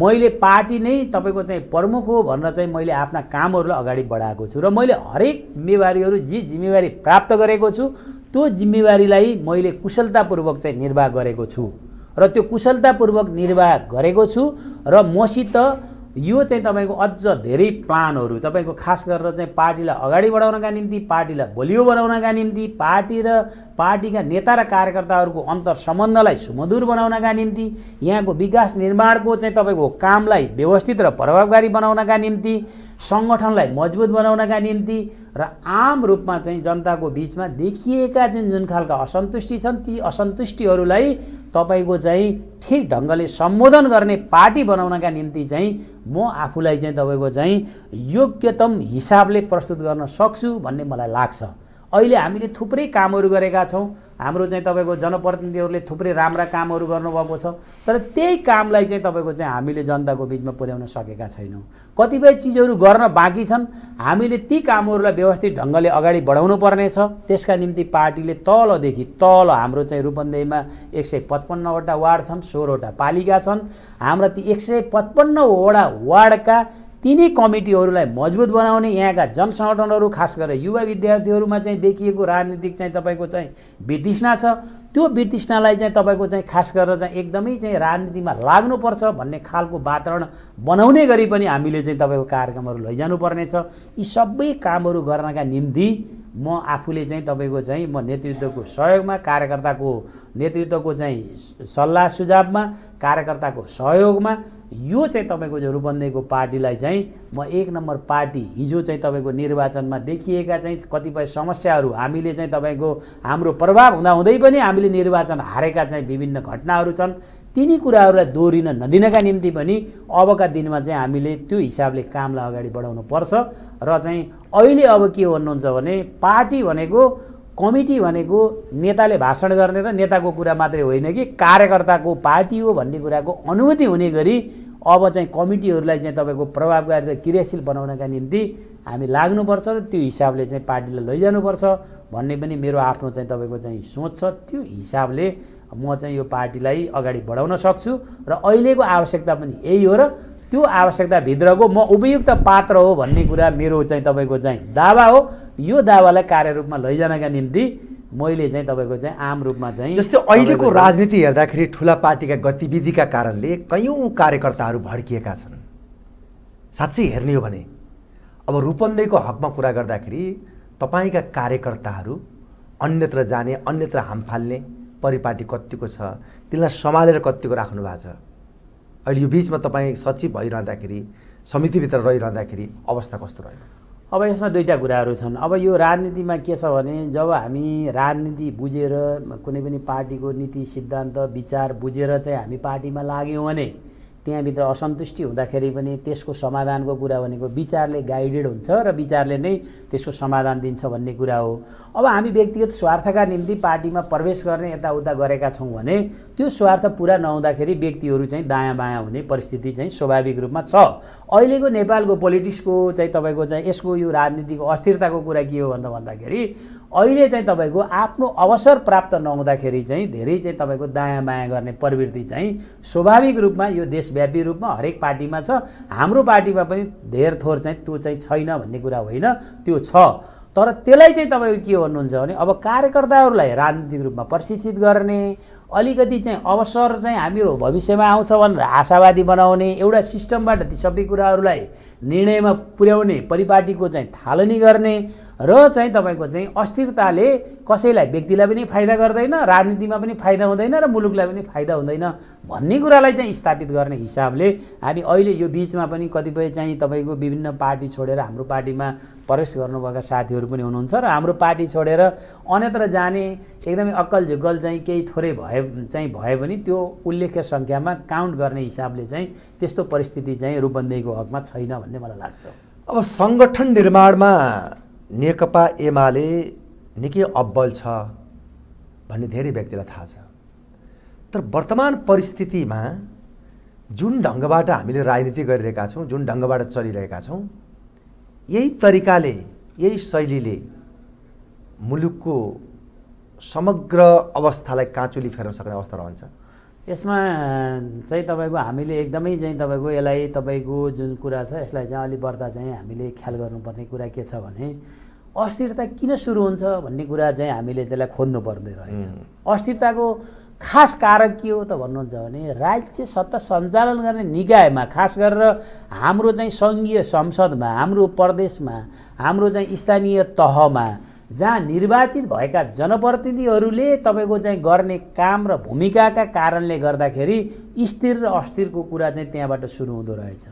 मैले पार्टी नै तपाईको चाहिँ प्रमुख हो भनेर चाहिँ मैले आफ्ना कामहरुलाई अगाडि बढाएको छु र मैले हरेक जिम्मेवारीहरु जे जिम्मेवारी प्राप्त गरेको छु त्यो जिम्मेवारीलाई मैले कुशलतापूर्वक चाहिँ निर्वाह गरेको छु र त्यो कुशलतापूर्वक निर्वाह गरेको छु र मसित यो चाहिँ तपाईको अझ धेरै प्लानहरु, तपाईको खास गरेर चाहिँ पार्टीलाई अगाडि बढाउनका निम्ति, पार्टीलाई बलियो बनाउनका निम्ति, पार्टी र पार्टीका नेता र कार्यकर्ताहरुको अन्तरसम्बन्धलाई सुमधुर बनाउनका निम्ति, यहाँको विकास निर्माणको चाहिँ तपाईको कामलाई व्यवस्थित र प्रभावकारी बनाउनका निम्ति, संगठनलाई मजबुत बनाउनका निम्ति र आम रूपमा चाहिँ जनताको बीचमा देखिएका जुन खालका असन्तुष्टि छन् ती असन्तुष्टिहरुलाई तपाईको चाहिँ ठीक ढंगले सम्बोधन गर्ने पार्टी बनाउनका निम्ति चाहिँ म आफूलाई चाहिँ तपाईको चाहिँ योग्यतम हिसाबले प्रस्तुत गर्न सक्छु भन्ने मलाई लाग्छ। अहिले हामीले थुप्रै कामहरु गरेका छौं, हाम्रो चाहिँ तपाईको जनप्रतिनिधिहरुले थुप्रै राम्रा कामहरु गर्नु भएको छ, तर त्यही कामलाई चाहिँ तपाईको चाहिँ हामीले जनताको बीचमा पुर्याउन सकेका छैनौं। कतिपय चीजहरु गर्न बाँकी छन्, हामीले ती कामहरुलाई व्यवस्थित ढंगले अगाडि बढाउनु पर्ने छ। त्यसका निम्ति पार्टीले तलदेखि तल, हाम्रो चाहिँ रूपन्देहीमा 155 वटा वार्ड छन्, 16 वटा पालिका छन्, हाम्रा ती 155 वटा वार्डका तिनी कमिटीहरुलाई मजबुत बनाउने, यहाँका जनसंगठनहरु खास गरेर युवा विद्यार्थीहरुमा चाहिँ देखिएको राजनीतिक चाहिँ तपाईको चाहिँ वितृष्णा छ, त्यो वितृष्णालाई चाहिँ तपाईको चाहिँ खास गरेर चाहिँ एकदमै चाहिँ राजनीतिमा लाग्नुपर्छ भन्ने खालको वातावरण बनाउने गरी पनि हामीले चाहिँ तपाईको कार्यक्रमहरु लैजानु पर्ने छ। यी सबै कामहरु गर्नका निम्ति म आफूले चाहिँ तपाईको चाहिँ म नेतृत्वको सहयोगमा, कार्यकर्ताको नेतृत्वको चाहिँ सल्लाह सुझावमा, कार्यकर्ताको सहयोगमा यो चाहिँ तपाईको रूपन्देहीको पार्टीलाई चाहिँ म 1 नम्बर पार्टी, हिजो चाहिँ तपाईको निर्वाचनमा देखिएका चाहिँ कतिपय समस्याहरु, हामीले चाहिँ तपाईको हाम्रो प्रभाव हुँदा हुँदै पनि हामीले निर्वाचन हारेका चाहिँ विभिन्न घटनाहरु छन्, तिनी कुराहरुलाई दोहोरिन नदिनका निम्ति पनि अबका दिनमा चाहिँ हामीले त्यो हिसाबले कामलाई अगाडि बढाउनु पर्छ र चाहिँ अहिले अब के भन्नुहुन्छ भने पार्टी भनेको, कमिटी भनेको नेताले भाषण गर्ने र नेताको कुरा मात्रै होइन कि कार्यकर्ताको पार्टी हो भन्ने कुराको अनुभूति हुने गरी अब चाहिँ कमिटीहरुलाई चाहिँ तपाईको प्रभावकारी र क्रियाशील बनाउनका निम्ति हामी लाग्नुपर्छ र त्यो हिसाबले चाहिँ पार्टीलाई लैजानुपर्छ भन्ने पनि मेरो आफ्नो चाहिँ तपाईको चाहिँ सोच छ। त्यो हिसाबले म चाहिँ यो पार्टीलाई अगाडि बढाउन सक्छु र अहिलेको आवश्यकता पनि यही हो र त्यो आवश्यकता भित्रको म उपयुक्त पात्र हो भन्ने कुरा मेरो चाहिँ तपाईको चाहिँ दावा हो। यो दावालाई कार्यरूपमा लैजानका निम्ति मैले चाहिँ तपाईको चाहिँ आम रूपमा चाहिँ जस्तै अहिलेको राजनीति हेर्दाखेरि ठूला पार्टीका गतिविधिका कारणले कयौं कार्यकर्ताहरू भड्किएका छन्। साच्चै हेर्ने हो भने अब रूपन्देहीको हकमा कुरा गर्दाखेरि तपाईका कार्यकर्ताहरू अन्यत्र जाने, अन्यत्र हामफाल्ने परिपाटी कत्तिको छ, तिनलाई सम्हालेर कत्तिको राख्नु भएको छ? अहिले यो बीचमा तपाई सचिव भइरहँदाखेरि, समितिभित्र रहिरहँदाखेरि अवस्था कस्तो रह्यो? अब यसमा दुईटा कुराहरु छन्। अब यो राजनीतिमा के छ भने जब हामी राजनीति बुझेर कुनै पनि पार्टीको नीति सिद्धान्त विचार बुझेर चाहिँ हामी पार्टीमा लाग्यौं भने त्यहाँ भित्र असन्तुष्टि हुँदाखेरि पनि त्यसको समाधानको कुरा भनेको विचारले गाइडेड हुन्छ र विचारले नै त्यसको समाधान दिन्छ भन्ने कुरा हो। अब हामी व्यक्तिगत स्वार्थका निम्ति पार्टीमा प्रवेश गर्ने यताउता गरेका छौं भने त्यो स्वार्थ पूरा नहुँदाखेरि व्यक्तिहरु चाहिँ दायाँ बायाँ हुने परिस्थिति चाहिँ स्वाभाविक रूपमा छ। अहिलेको नेपालको पोलिटिक्सको चाहिँ तपाईको चाहिँ यसको यो राजनीतिको अस्थिरताको कुरा के हो भन्दाखेरि अहिले चाहिँ तपाईको आफ्नो अवसर प्राप्त नहुँदाखेरि चाहिँ धेरै चाहिँ तपाईको दाया माया गर्ने प्रवृत्ति चाहिँ स्वाभाविक रूपमा यो देशव्यापी रूपमा हरेक पार्टीमा छ। हाम्रो पार्टीमा पनि धेर थोर चाहिँ त्यो चाहिँ छैन भन्ने कुरा होइन, त्यो छ। तर त्यसलाई चाहिँ तपाईको के भन्नुहुन्छ भने अब कार्यकर्ताहरुलाई राजनीतिक रूपमा प्रशिक्षित गर्ने, अलिकति चाहिँ अवसर चाहिँ हाम्रो भविष्यमा आउँछ भनेर आशावादी बनाउने, एउटा सिस्टमबाट ती सबै कुराहरुलाई निर्णयमा पुर्याउने परिपाटीको चाहिँ थालनी गर्ने र चाहिँ तपाईको चाहिँ अस्थिरताले कसैलाई व्यक्तिलाई पनि फाइदा गर्दैन, राजनीतिमा पनि फाइदा हुँदैन र मुलुकलाई पनि फाइदा हुँदैन भन्ने कुरालाई चाहिँ स्थापित गर्ने हिसाबले हामी अहिले यो बीचमा पनि कतिपय चाहिँ तपाईको विभिन्न पार्टी छोडेर हाम्रो पार्टीमा प्रवेश गर्नुभएका साथीहरु पनि हुनुहुन्छ र हाम्रो पार्टी छोडेर अन्यत्र जाने एकदमै अक्कल झुक्कल चाहिँ केही थोरै भए पनि त्यो उल्लेख्य संख्यामा काउन्ट गर्ने हिसाबले चाहिँ त्यस्तो परिस्थिति चाहिँ रूपन्देहीको हकमा छैन भन्ने मलाई लाग्छ। अब संगठन निर्माणमा नेकपा एमाले निकै अब्बल छ भन्ने धेरै व्यक्तिलाई थाहा छ, तर वर्तमान परिस्थितिमा जुन ढङ्गबाट हामीले राजनीति गरिरहेका छौं, जुन ढङ्गबाट चलिरहेका छौं, यही तरिकाले यही शैलीले मुलुकको समग्र अवस्थालाई काँचुली फेर्न सक्ने अवस्था रहन्छ। यसमा चाहिँ तपाईको हामीले एकदमै चाहिँ तपाईको यसलाई तपाईको जुन कुरा छ यसलाई चाहिँ अलि बढ्ता चाहिँ हामीले ख्याल गर्नुपर्ने कुरा के छ भने अस्थिरता किन सुरु हुन्छ भन्ने कुरा चाहिँ हामीले त्यसलाई खोज्नु पर्दै रहेछ। अस्थिरताको खास कारक के हो त भन्नुहुन्छ भने राज्य सत्ता सञ्चालन गर्ने निकायमा, खास गरेर हाम्रो चाहिँ संघीय संसदमा, हाम्रो प्रदेशमा, हाम्रो चाहिँ स्थानीय तहमा जहाँ निर्वाचित भएका जनप्रतिनिधिहरूले तपाईको चाहिँ गर्ने काम र भूमिकाका कारणले गर्दाखेरि स्थिर र अस्थिरको कुरा चाहिँ त्यहाँबाट सुरु हुँदो रहेछ।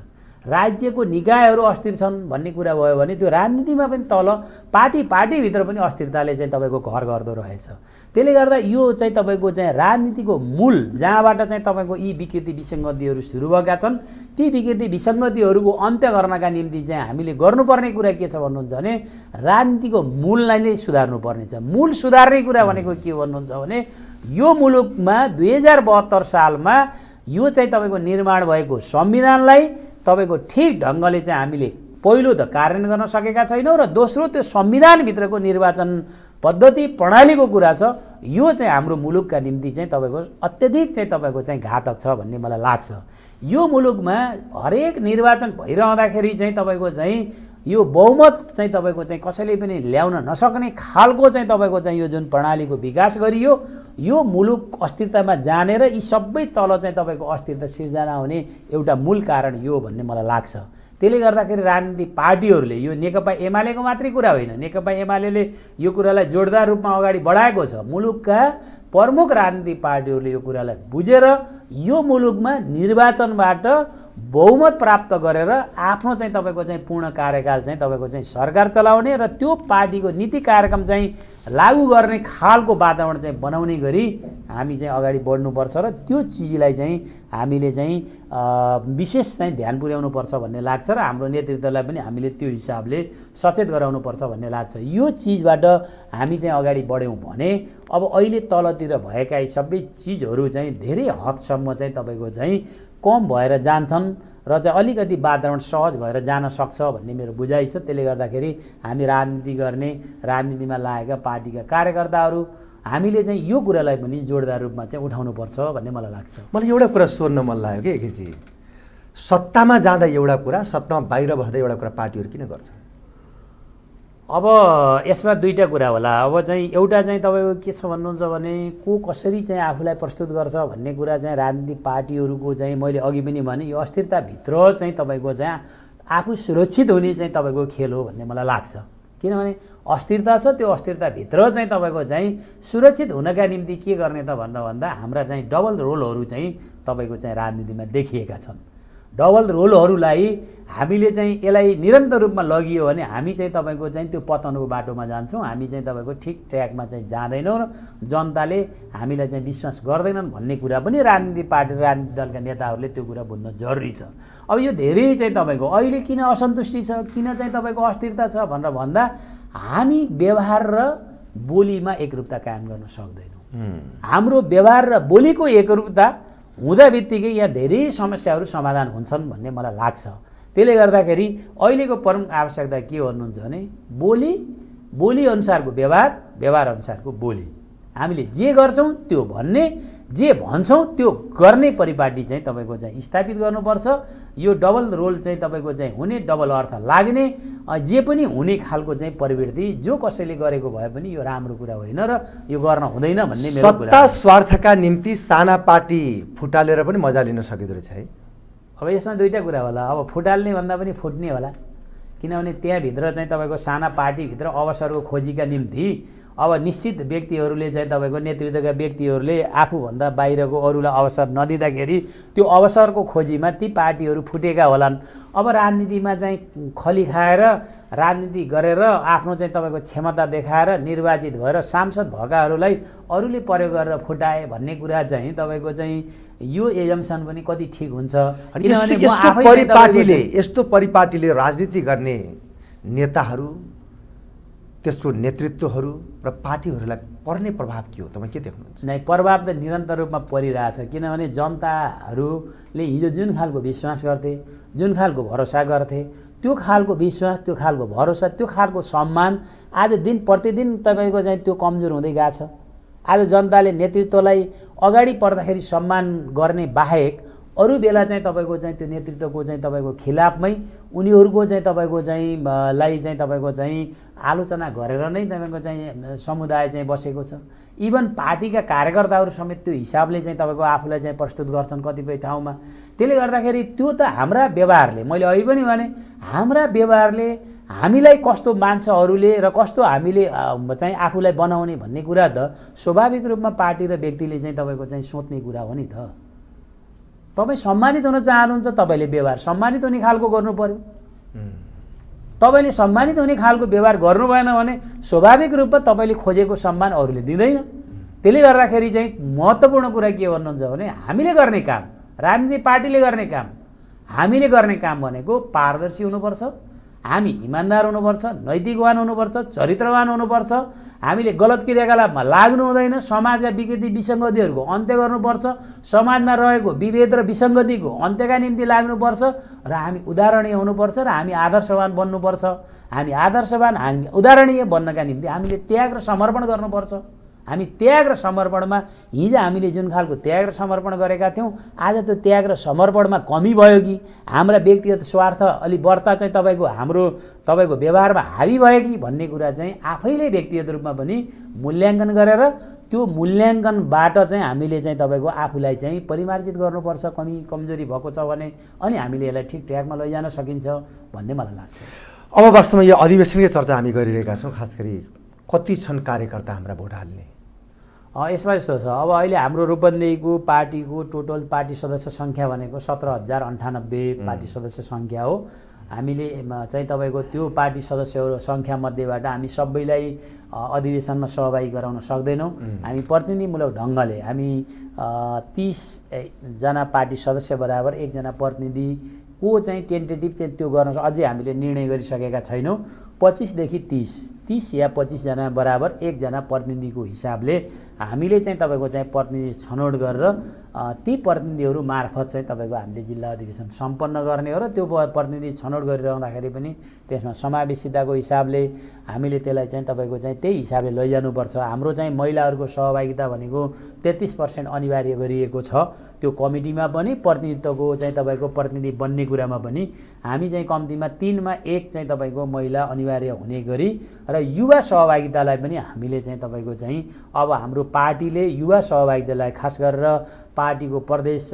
राज्यको निकायहरू अस्थिर छन् भन्ने कुरा भयो भने त्यो राजनीतिमा पनि तल पार्टीभित्र पनि अस्थिरताले चाहिँ तपाईको घर गर्दो रहेछ। त्यसले गर्दा यो चाहिँ तपाईको चाहिँ राजनीतिको मूल जहाँबाट चाहिँ तपाईको यी विकृति विसङ्गतिहरू सुरु भएका छन्, ती विकृति विसङ्गतिहरूको अन्त्य गर्नका निम्ति चाहिँ हामीले गर्नुपर्ने कुरा के छ भन्नुहुन्छ भने राजनीतिको मूललाई नै सुधार्नु पर्ने छ। मूल सुधार्ने कुरा भनेको के भन्नुहुन्छ भने यो मुलुकमा 2072 सालमा यो चाहिँ तपाईको निर्माण भएको संविधानलाई तपाईको ठीक ढंगले चाहिँ हामीले पहिलो त कार्यान्वयन गर्न सकेका छैनौं र दोस्रो त्यो संविधानभित्रको निर्वाचन पद्धति प्रणालीको कुरा छ, यो चाहिँ हाम्रो मुलुकका निम्ति चाहिँ तपाईको अत्यधिक चाहिँ तपाईको चाहिँ घातक छ भन्ने मलाई लाग्छ। यो मुलुकमा हरेक निर्वाचन भइरहँदाखेरि चाहिँ तपाईको चाहिँ यो बहुमत चाहिँ तपाईको चाहिँ कसैले पनि ल्याउन नसक्ने खालको चाहिँ तपाईको चाहिँ यो जुन प्रणालीको विकास गरियो यो मुलुक अस्थिरतामा जाने र यी सबै तल चाहिँ तपाईको अस्थिरता सिर्जना हुने एउटा मूल कारण यो भन्ने मलाई लाग्छ। त्यसले गर्दाखेरि राजनीतिक पार्टीहरूले, यो नेकपा एमालेको मात्रै कुरा होइन, नेकपा एमालेले यो कुरालाई जोरदार रूपमा अगाडि बढाएको छ, मुलुकका प्रमुख राजनीतिक पार्टीहरूले यो कुरालाई बुझेर यो मुलुकमा निर्वाचनबाट बहुमत प्राप्त गरेर आफ्नो चाहिँ तपाईको चाहिँ पूर्ण कार्यकाल चाहिँ तपाईको चाहिँ सरकार चलाउने र त्यो पार्टीको नीति कार्यक्रम चाहिँ लागू गर्ने खालको वातावरण चाहिँ बनाउने गरी हामी चाहिँ अगाडि बढ्नुपर्छ र त्यो चिजलाई चाहिँ हामीले चाहिँ विशेष चाहिँ ध्यान पुर्याउनुपर्छ भन्ने लाग्छ र हाम्रो नेतृत्वलाई पनि हामीले त्यो हिसाबले सचेत गराउनुपर्छ भन्ने लाग्छ। यो चिजबाट हामी चाहिँ अगाडि बढ्यौं भने अब अहिले तलतिर भएका यी सबै चिजहरू चाहिँ धेरै हदसम्म चाहिँ तपाईको चाहिँ कम भएर जान्छन् र चाहिँ अलिकति वातावरण सहज भएर जान सक्छ भन्ने मेरो बुझाइ छ। त्यसले गर्दाखेरि हामी राजनीति गर्ने, राजनीतिमा लागेका पार्टीका कार्यकर्ताहरू हामीले चाहिँ यो कुरालाई पनि जोरदार रूपमा चाहिँ उठाउनुपर्छ भन्ने मलाई लाग्छ। मलाई एउटा कुरा सोध्न मन लाग्यो कि एकैछिन, सत्तामा जाँदा एउटा कुरा, सत्तामा बाहिर बस्दा एउटा कुरा पार्टीहरू किन गर्छ? अब यसमा दुईटा कुरा होला। अब चाहिँ एउटा चाहिँ तपाईको के छ भन्नुहुन्छ भने को कसरी चाहिँ आफूलाई प्रस्तुत गर्छ भन्ने कुरा चाहिँ राजनीतिक पार्टीहरूको चाहिँ मैले अघि पनि भने यो अस्थिरताभित्र चाहिँ तपाईको चाहिँ आफू सुरक्षित हुने चाहिँ तपाईको खेल हो भन्ने मलाई लाग्छ। किनभने अस्थिरता छ, त्यो अस्थिरताभित्र चाहिँ तपाईको चाहिँ सुरक्षित हुनका निम्ति के गर्ने त भन्दा हाम्रा चाहिँ डबल रोलहरू चाहिँ तपाईको चाहिँ राजनीतिमा देखिएका छन्। डबल रोलहरूलाई हामीले चाहिँ यसलाई निरन्तर रूपमा लगियो भने हामी चाहिँ तपाईको चाहिँ त्यो पतनको बाटोमा जान्छौँ, हामी चाहिँ तपाईको ठिक ट्र्याकमा चाहिँ जाँदैनौँ र जनताले हामीलाई चाहिँ विश्वास गर्दैनन् भन्ने कुरा पनि राजनीतिक पार्टी, राजनीतिक दलका नेताहरूले त्यो कुरा बुझ्न जरुरी छ। अब यो धेरै चाहिँ तपाईको अहिले किन असन्तुष्टि छ, किन चाहिँ तपाईको अस्थिरता छ भनेर भन्दा हामी व्यवहार र बोलीमा एकरूपता कायम गर्न सक्दैनौँ। हाम्रो व्यवहार र बोलीको एकरूपता हुँदा बित्तिकै यहाँ धेरै समस्याहरू समाधान हुन्छन् भन्ने मलाई लाग्छ। त्यसले गर्दाखेरि अहिलेको परम आवश्यकता के भन्नुहुन्छ भने बोली बोली अनुसारको व्यवहार, व्यवहार अनुसारको बोली। हामीले जे गर्छौं त्यो भन्ने, जे भन्छौं त्यो गर्ने परिपाटी चाहिँ तपाईको चाहिँ स्थापित गर्नुपर्छ। यो डबल रोल चाहिँ तपाईको चाहिँ हुने, डबल अर्थ लाग्ने, जे पनि हुने खालको चाहिँ प्रवृत्ति जो कसैले गरेको भए पनि यो राम्रो कुरा होइन र यो गर्न हुँदैन भन्ने मेरो कुरा। सत्ता स्वार्थका निम्ति साना पार्टी फुटालेर पनि मजा लिन सकिदो रहेछ है। अब यसमा दुईटा कुरा होला, अब फुटाल्ने भन्दा पनि फुट्ने होला, किनभने त्यहाँ भित्र चाहिँ तपाईको साना पार्टी भित्र अवसरको खोजीका निम्ति अब निश्चित व्यक्तिहरूले चाहिँ तपाईको नेतृत्वका व्यक्तिहरूले आफूभन्दा बाहिरको अरूलाई अवसर नदिँदाखेरि त्यो अवसरको खोजीमा ती पार्टीहरू फुटेका होलान्। अब राजनीतिमा चाहिँ खली खाएर राजनीति गरेर आफ्नो चाहिँ तपाईको क्षमता देखाएर निर्वाचित भएर सांसद भएकाहरूलाई अरूले प्रयोग गरेर फुटाए भन्ने कुरा चाहिँ तपाईको चाहिँ यो एजम्सन पनि कति ठीक हुन्छ। यस्तो परिपाटीले राजनीति गर्ने नेताहरू, त्यसको नेतृत्वहरू र पार्टीहरूलाई पर्ने प्रभाव के हो? तपाई के देख्नुहुन्छ? नै, प्रभाव त निरन्तर रूपमा परिरहेछ, किनभने जनताहरूले हिजो जुन खालको विश्वास गर्थे, जुन खालको भरोसा गर्थे, त्यो खालको विश्वास, त्यो खालको भरोसा, त्यो खालको सम्मान आज दिन प्रतिदिन तपाईको चाहिँ त्यो कमजोर हुँदै गएको छ। आज जनताले नेतृत्वलाई अगाडि पर्दाखेरि सम्मान गर्ने बाहेक अरु बेला चाहिँ तपाईको चाहिँ त्यो नेतृत्वको चाहिँ तपाईको खिलाफमै उनीहरुको चाहिँ तपाईको चाहिँ लाई चाहिँ तपाईको चाहिँ आलोचना गरेर नै तपाईको चाहिँ समुदाय चाहिँ बसेको छ। इभन पार्टीका कार्यकर्ताहरु समेत त्यो हिसाबले चाहिँ तपाईको आफुलाई चाहिँ प्रस्तुत गर्छन् कतिपय ठाउँमा। त्यसले गर्दाखेरि त्यो त हाम्रा व्यवहारले, मैले अहिले पनि भने, हाम्रा व्यवहारले हामीलाई कस्तो मान्छ अरूले र कस्तो हामीले चाहिँ आफुलाई बनाउने भन्ने कुरा त स्वाभाविक रूपमा पार्टी र व्यक्तिले चाहिँ तपाईको चाहिँ सोच्ने कुरा हो नि त। तपाई सम्मानित हुन चाहनुहुन्छ, तपाईले व्यवहार सम्मानित हुने खालको गर्नु पर्यो। तपाईले सम्मानित हुने खालको व्यवहार गर्नु भएन भने स्वाभाविक रूपमा तपाईले खोजेको सम्मान अरूले दिँदैन। त्यसले गर्दाखेरि चाहिँ महत्त्वपूर्ण कुरा के भन्नुहुन्छ भने हामीले गर्ने काम, राजनीतिक पार्टीले गर्ने काम, हामीले गर्ने काम भनेको पारदर्शी हुनुपर्छ, हामी इमानदार हुनुपर्छ, नैतिकवान हुनुपर्छ, चरित्रवान हुनुपर्छ, हामीले गलत क्रियाकलापमा लाग्नु हुँदैन, समाजका विकृति विसङ्गतिहरुको अन्त्य गर्नुपर्छ, समाजमा रहेको विभेद र विसङ्गतिको अन्त्यका निम्ति लाग्नुपर्छ र हामी उदाहरणीय हुनुपर्छ र हामी आदर्शवान बन्नुपर्छ। हामी आदर्शवान, हामी उदाहरणीय बन्नका निम्ति हामीले त्याग र समर्पण गर्नुपर्छ। हामी त्याग र समर्पणमा हिजो हामीले जुन खालको त्याग र समर्पण गरेका थियौं, आज त्यो त्याग र समर्पणमा कमी भयो कि हाम्रा व्यक्तिगत स्वार्थ अलि बढ्ता चाहिँ तपाईको हाम्रो व्यवहारमा हावी भयो कि भन्ने कुरा चाहिँ आफैले व्यक्तिगत रूपमा पनि मूल्याङ्कन गरेर त्यो मूल्याङ्कनबाट चाहिँ हामीले चाहिँ तपाईको आफुलाई चाहिँ परिमार्जित गर्नुपर्छ। कमी कमजोरी भएको छ भने अनि हामीले यसलाई ठीक ट्र्याकमा लैजान सकिन्छ भन्ने मलाई लाग्छ। अब वास्तवमा यो अधिवेशनकै चर्चा हामी गरिरहेका छौं, खास गरी कति छन् कार्यकर्ता हाम्रा भोट हाल्ने? यसमा यस्तो छ, अब अहिले हाम्रो रूपन्देहीको पार्टीको टोटल पार्टी सदस्य संख्या भनेको 17,098 पार्टी सदस्य संख्या हो। हामीले चाहिँ तपाईको त्यो पार्टी सदस्यहरू संख्या मध्येबाट हामी सबैलाई अधिवेशनमा सहभागी गराउन सक्दैनौँ। हामी प्रतिनिधिमूलक ढङ्गले हामी 30 जना पार्टी सदस्य बराबर 1 जना प्रतिनिधिको चाहिँ टेन्टेटिभ चाहिँ त्यो गर्न अझै हामीले निर्णय गरिसकेका छैनौँ। 25 देखि 30 या 25 जना बराबर 1 जना प्रतिनिधिको हिसाबले हामीले चाहिँ तपाईको चाहिँ प्रतिनिधि छनौट गरेर ती प्रतिनिधिहरू मार्फत चाहिँ तपाईको हामीले जिल्ला अधिवेशन सम्पन्न गर्ने हो र त्यो प्रतिनिधि छनौट गरिरहँदाखेरि पनि त्यसमा समावेशिताको हिसाबले हामीले त्यसलाई चाहिँ तपाईको चाहिँ त्यही हिसाबले लैजानुपर्छ। हाम्रो चाहिँ महिलाहरूको सहभागिता भनेको 33% अनिवार्य गरिएको छ। त्यो कमिटीमा पनि प्रतिनिधित्वको चाहिँ तपाईको प्रतिनिधि बन्ने कुरामा पनि हामी चाहिँ कम्तीमा 3मा 1 चाहिँ तपाईको महिला अनिवार्य हुने गरी र युवा सहभागितालाई पनि हामीले चाहिँ तपाईको चाहिँ अब हाम्रो पार्टीले युवा सहभागितालाई खास गरेर पार्टीको प्रदेश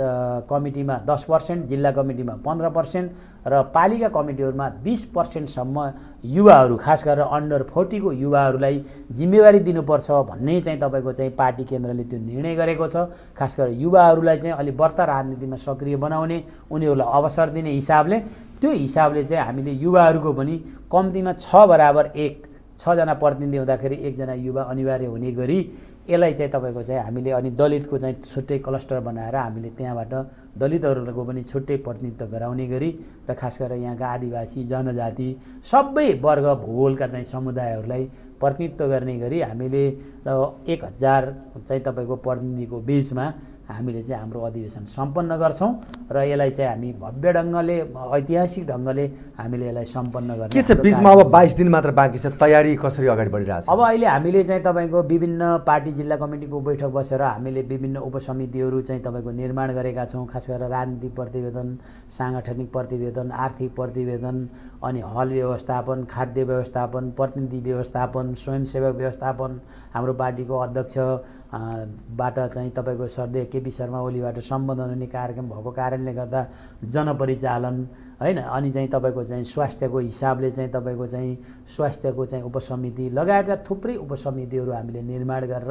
कमिटीमा 10%, जिल्ला कमिटीमा 15% र पालिका कमिटीहरुमा 20%सम्म युवाहरु खास गरेर अन्डर 40 को युवाहरुलाई जिम्मेवारी दिनुपर्छ भन्ने चाहिँ तपाईको चाहिँ पार्टी केन्द्रले त्यो निर्णय गरेको छ। खास गरेर युवाहरुलाई चाहिँ अलि बढ्ता राजनीतिमा सक्रिय बनाउने, उनीहरुलाई अवसर दिने हिसाबले त्यो हिसाबले चाहिँ हामीले युवाहरुको पनि कम्तीमा 6 बराबर 1 6 जना प्रतिनिधि हुँदाखेरि 1 जना युवा अनिवार्य हुने गरी यसलाई चाहिँ तपाईको चाहिँ हामीले अनि दलितको चाहिँ छुट्टै क्लस्टर बनाएर हामीले त्यहाँबाट दलितहरुको पनि छुट्टै प्रतिनिधित्व गराउने गरी र खास गरेर यहाँका आदिवासी जनजाति सबै वर्ग भूगोलका चाहिँ समुदायहरुलाई प्रतिनिधित्व गर्ने गरी हामीले 1000 चाहिँ तपाईको प्रतिनिधिको बीचमा हामीले चाहिँ हाम्रो अधिवेशन सम्पन्न गर्छौं र यसलाई चाहिँ हामी भव्य ढंगले ऐतिहासिक ढंगले हामीले यसलाई सम्पन्न गर्ने के छ। बीचमा अब 22 दिन मात्र बाँकी छ, तयारी कसरी अगाडि बढिरहेछ? अब अहिले हामीले चाहिँ तपाईको विभिन्न पार्टी जिल्ला कमिटीको बैठक बसेर हामीले विभिन्न उपसमितिहरु चाहिँ तपाईको निर्माण गरेका छौं, खास गरेर राजनीतिक प्रतिवेदन, सांगठनिक प्रतिवेदन, आर्थिक प्रतिवेदन अनि हल व्यवस्थापन, खाद्य व्यवस्थापन, प्रतिनिधि व्यवस्थापन, स्वयंसेवक व्यवस्थापन, हाम्रो पार्टीको अध्यक्ष बाट चाहिँ तपाईको सर्दै केपी शर्मा ओलीबाट सम्बोधन हुने कार्यक्रम भएको कारणले गर्दा जनपरिचालन हैन, अनि चाहिँ तपाईको चाहिँ स्वास्थ्यको हिसाबले चाहिँ तपाईको चाहिँ स्वास्थ्यको चाहिँ उपसमिति लगायतका थुप्रै उपसमितिहरु हामीले निर्माण गरेर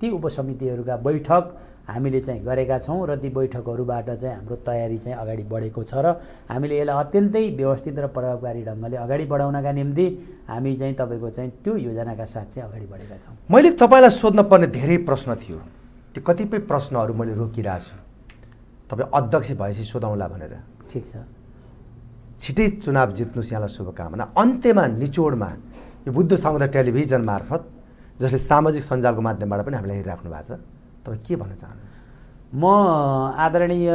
ती उपसमितिहरुका बैठक हामीले चाहिँ गरेका छौं र ती बैठकहरुबाट चाहिँ हाम्रो तयारी चाहिँ अगाडि बढेको छ र हामीले यसलाई अत्यन्तै व्यवस्थित र प्रभावकारी ढंगले अगाडि बढाउनका निम्ति हामी चाहिँ तपाईको चाहिँ त्यो योजनाका साथ चाहिँ अगाडि बढेका छौं। मैले तपाईलाई सोध्नुपर्ने धेरै प्रश्न थियो, त्यो कतिपय प्रश्नहरु मैले रोकिराछु, तपाई अध्यक्ष भएपछि सोधौँला भनेर। ठीक छ, छिटै चुनाव जित्नुस्, यहाँलाई शुभकामना। अन्त्यमा निचोडमा यो बुद्ध सामुदाय टेलिभिजन मार्फत जसले सामाजिक सञ्जालको माध्यमबाट पनि हामीलाई हेरिराख्नु भएको छ, तपाई के भन्न चाहनुहुन्छ? म आदरणीय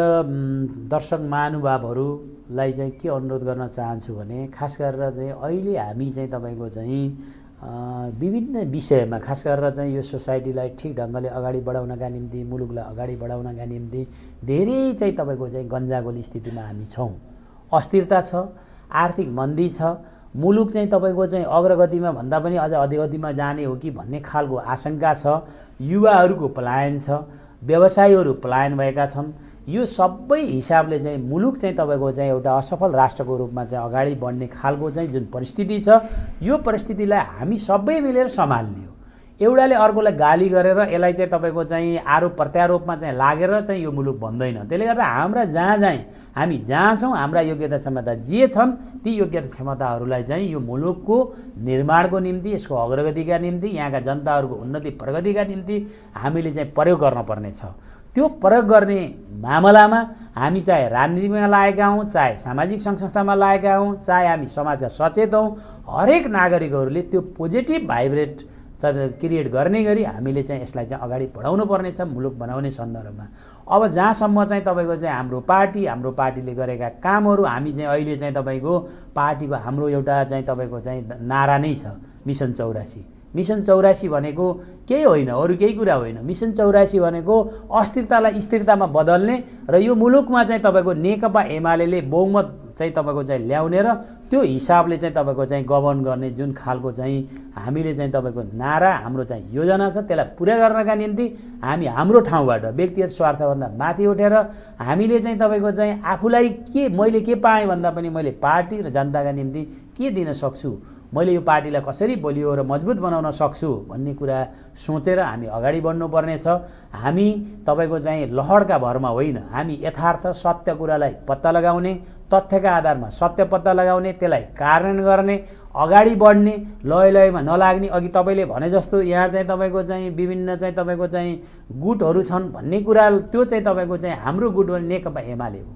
दर्शक महानुभावहरुलाई चाहिँ के अनुरोध गर्न चाहन्छु भने खास गरेर चाहिँ अहिले हामी चाहिँ तपाईको चाहिँ विभिन्न विषयमा खास गरेर चाहिँ यो सोसाइटीलाई ठीक ढंगले अगाडि बढाउनका निम्ति, मुलुकलाई अगाडि बढाउनका निम्ति धेरै चाहिँ तपाईको चाहिँ गन्जागोल स्थितिमा हामी छौं। अस्थिरता छ, आर्थिक मन्दी छ, मुलुक चाहिँ तपाईको चाहिँ अग्रगतिमा भन्दा पनि अझ अधोगतिमा जाने हो कि भन्ने खालको आशंका छ, युवाहरुको पलायन छ, व्यवसायीहरु पलायन भएका छन्। यो सबै हिसाबले चाहिँ मुलुक चाहिँ तपाईको चाहिँ एउटा असफल राष्ट्रको रूपमा चाहिँ अगाडि बढ्ने खालको चाहिँ जुन परिस्थिति छ, यो परिस्थितिलाई हामी सबै मिलेर सम्हाल्ने हो। एउटाले अर्कोलाई गाली गरेर यसलाई चाहिँ तपाईको चाहिँ आरोप प्रत्यारोपमा चाहिँ लागेर चाहिँ यो मुलुक बन्दैन। त्यसले गर्दा हाम्रा हामी जहाँ छौं, हाम्रा योग्यता क्षमता जे छन् ती योग्यता क्षमताहरूलाई चाहिँ यो मुलुकको निर्माणको निम्ति, यसको अग्रगतिका निम्ति, यहाँका जनताहरूको उन्नति प्रगतिका निम्ति हामीले चाहिँ प्रयोग गर्नुपर्ने छ। त्यो प्रयोग गर्ने मामलामा हामी चाहे राजनीतिमा लागेका हौं, चाहे सामाजिक संस्थामा लागेका हौं, चाहे हामी समाजका सचेत हौं, हरेक नागरिकहरूले त्यो पोजिटिभ भाइब्रेट क्रिएट गर्ने गरी हामीले चाहिँ यसलाई चाहिँ अगाडि बढाउनु पर्ने छ मुलुक बनाउने सन्दर्भमा। अब जहाँसम्म चाहिँ तपाईको चाहिँ हाम्रो पार्टीले गरेका कामहरु, हामी चाहिँ अहिले चाहिँ तपाईको पार्टीको हाम्रो एउटा चाहिँ तपाईको चाहिँ नारा नै छ मिशन 84। मिशन 84 भनेको केही होइन, अरु केही कुरा होइन। मिशन 84 भनेको अस्थिरतालाई स्थिरतामा बदल्ने र यो मुलुकमा चाहिँ तपाईको नेकपा एमालेले बहुमत चाहिँ तपाईको चाहिँ ल्याउने र त्यो हिसाबले चाहिँ तपाईको चाहिँ गभर्न गर्ने जुन खालको चाहिँ हामीले चाहिँ तपाईको नारा, हाम्रो चाहिँ योजना छ, त्यसलाई पूरा गर्नका निम्ति हामी हाम्रो ठाउँबाट व्यक्तिगत स्वार्थभन्दा माथि उठेर हामीले चाहिँ तपाईको चाहिँ आफुलाई के मैले के पाएँ भन्दा पनि मैले पार्टी र जनताका निम्ति के दिन सक्छु, मैले यो पार्टीलाई कसरी बलियो र मजबुत बनाउन सक्छु भन्ने कुरा सोचेर हामी अगाडि बढ्नु पर्ने छ। हामी तपाईको चाहिँ लहडका भरमा होइन, हामी यथार्थ सत्य कुरालाई पत्ता लगाउने, तथ्यका आधारमा सत्य पत्ता लगाउने, त्यसलाई कार्यान्वयन गर्ने, अगाडि बढ्ने, लयलयमा नलाग्ने। अघि तपाईले भने जस्तो यहाँ चाहिँ तपाईको चाहिँ विभिन्न चाहिँ तपाईको चाहिँ गुटहरु छन् भन्ने कुरा, त्यो चाहिँ तपाईको चाहिँ हाम्रो गुट भने नेकपा एमाले हो।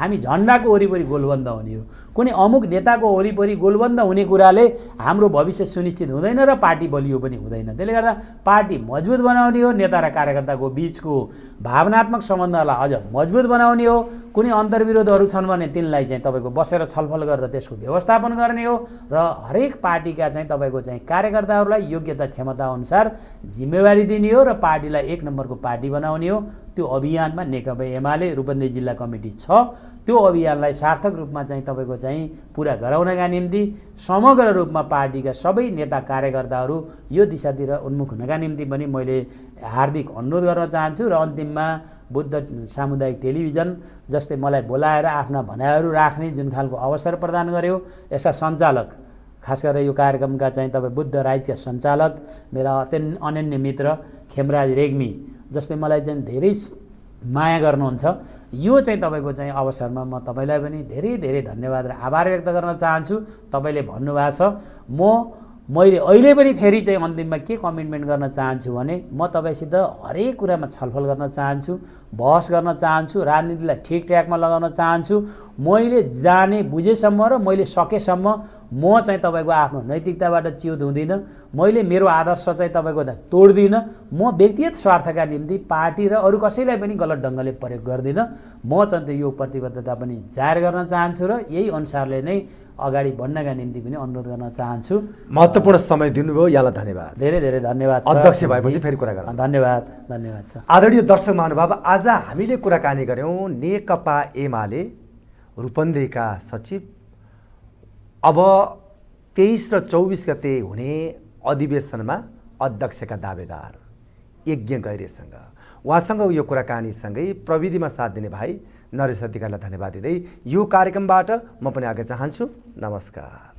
हामी झण्डाको वरिपरि गोलबन्द हुने हो, कुनै अमुक नेताको वरिपरि गोलबन्द हुने कुराले हाम्रो भविष्य सुनिश्चित हुँदैन र पार्टी बलियो पनि हुँदैन। त्यसले गर्दा पार्टी मजबुत बनाउने हो, नेता र कार्यकर्ताको बीचको भावनात्मक सम्बन्धलाई अझ मजबुत बनाउने हो, कुनै अन्तर्विरोधहरु छन् भने तिनलाई चाहिँ तपाईको बसेर छलफल गरेर त्यसको व्यवस्थापन गर्ने हो र हरेक पार्टीका चाहिँ तपाईको चाहिँ कार्यकर्ताहरुलाई योग्यता क्षमता अनुसार जिम्मेवारी दिने हो र पार्टीलाई एक नम्बरको पार्टी बनाउने हो। त्यो अभियानमा नेकपा एमाले रुपन्देही जिल्ला कमिटी छ, त्यो अभियानलाई सार्थक रूपमा चाहिँ तपाईको चाहिँ पूरा गराउनका निम्ति समग्र रूपमा पार्टीका सबै नेता कार्यकर्ताहरु यो दिशातिर उन्मुख हुनका निम्ति पनि मैले हार्दिक अनुरोध गर्न चाहन्छु। र अन्तिममा बुद्ध सामुदायिक टेलिभिजन जसले मलाई बोलाएर आफ्ना भनाइहरु राख्ने जुन खालको अवसर प्रदान गर्यो, यसका सञ्चालक खास गरेर यो कार्यक्रमका चाहिँ तपाई बुद्ध राइजका सञ्चालक मेरा अत्यन्त अनन्य मित्र खेमराज रेग्मी जसले मलाई चाहिँ धेरै माया गर्नुहुन्छ, यो चाहिँ तपाईको चाहिँ अवसरमा म तपाईलाई पनि धेरै धेरै धन्यवाद र आभार व्यक्त गर्न चाहन्छु। तपाईले भन्नुभएको छ म मैले अहिले पनि फेरि चाहिँ अन्तिममा के कमिटमेन्ट गर्न चाहन्छु भने म तपाईसित हरेक कुरामा छलफल गर्न चाहन्छु, बहस गर्न चाहन्छु, राजनीतिलाई ठीक ट्र्याकमा लगाउन चाहन्छु। मैले जाने बुझेसम्म र मैले सकेसम्म म चाहिँ तपाईको आफ्नो नैतिकताबाट च्युत हुँदिन, मैले मेरो आदर्श चाहिँ तपाईको तोड्दिन, म व्यक्तिगत स्वार्थका निम्ति पार्टी र अरु कसैलाई पनि गलत ढंगले प्रयोग गर्दिन। म चाहिँ त्यो यो प्रतिबद्धता पनि जाहेर गर्न चाहन्छु र यही अनुसारले नै अगाडि बढ्नका निम्ति पनि अनुरोध गर्न चाहन्छु। महत्त्वपूर्ण समय दिनुभयो, यहाँलाई धन्यवाद, धेरै धेरै धन्यवाद। अध्यक्ष भएपछि फेरि कुरा गरौँ। धन्यवाद, धन्यवाद छ। आदरणीय दर्शक महानुभाव, आज हामीले कुराकानी गऱ्यौँ नेकपा एमाले रूपन्देहीका सचिव, अब 23 र 24 गते हुने अधिवेशनमा अध्यक्षका दावेदार यज्ञ गैरेसँग, उहाँसँग यो कुराकानीसँगै प्रविधिमा साथ दिने भाइ नरेश अधिकारीलाई धन्यवाद दिँदै यो कार्यक्रमबाट म पनि आगे चाहन्छु। नमस्कार।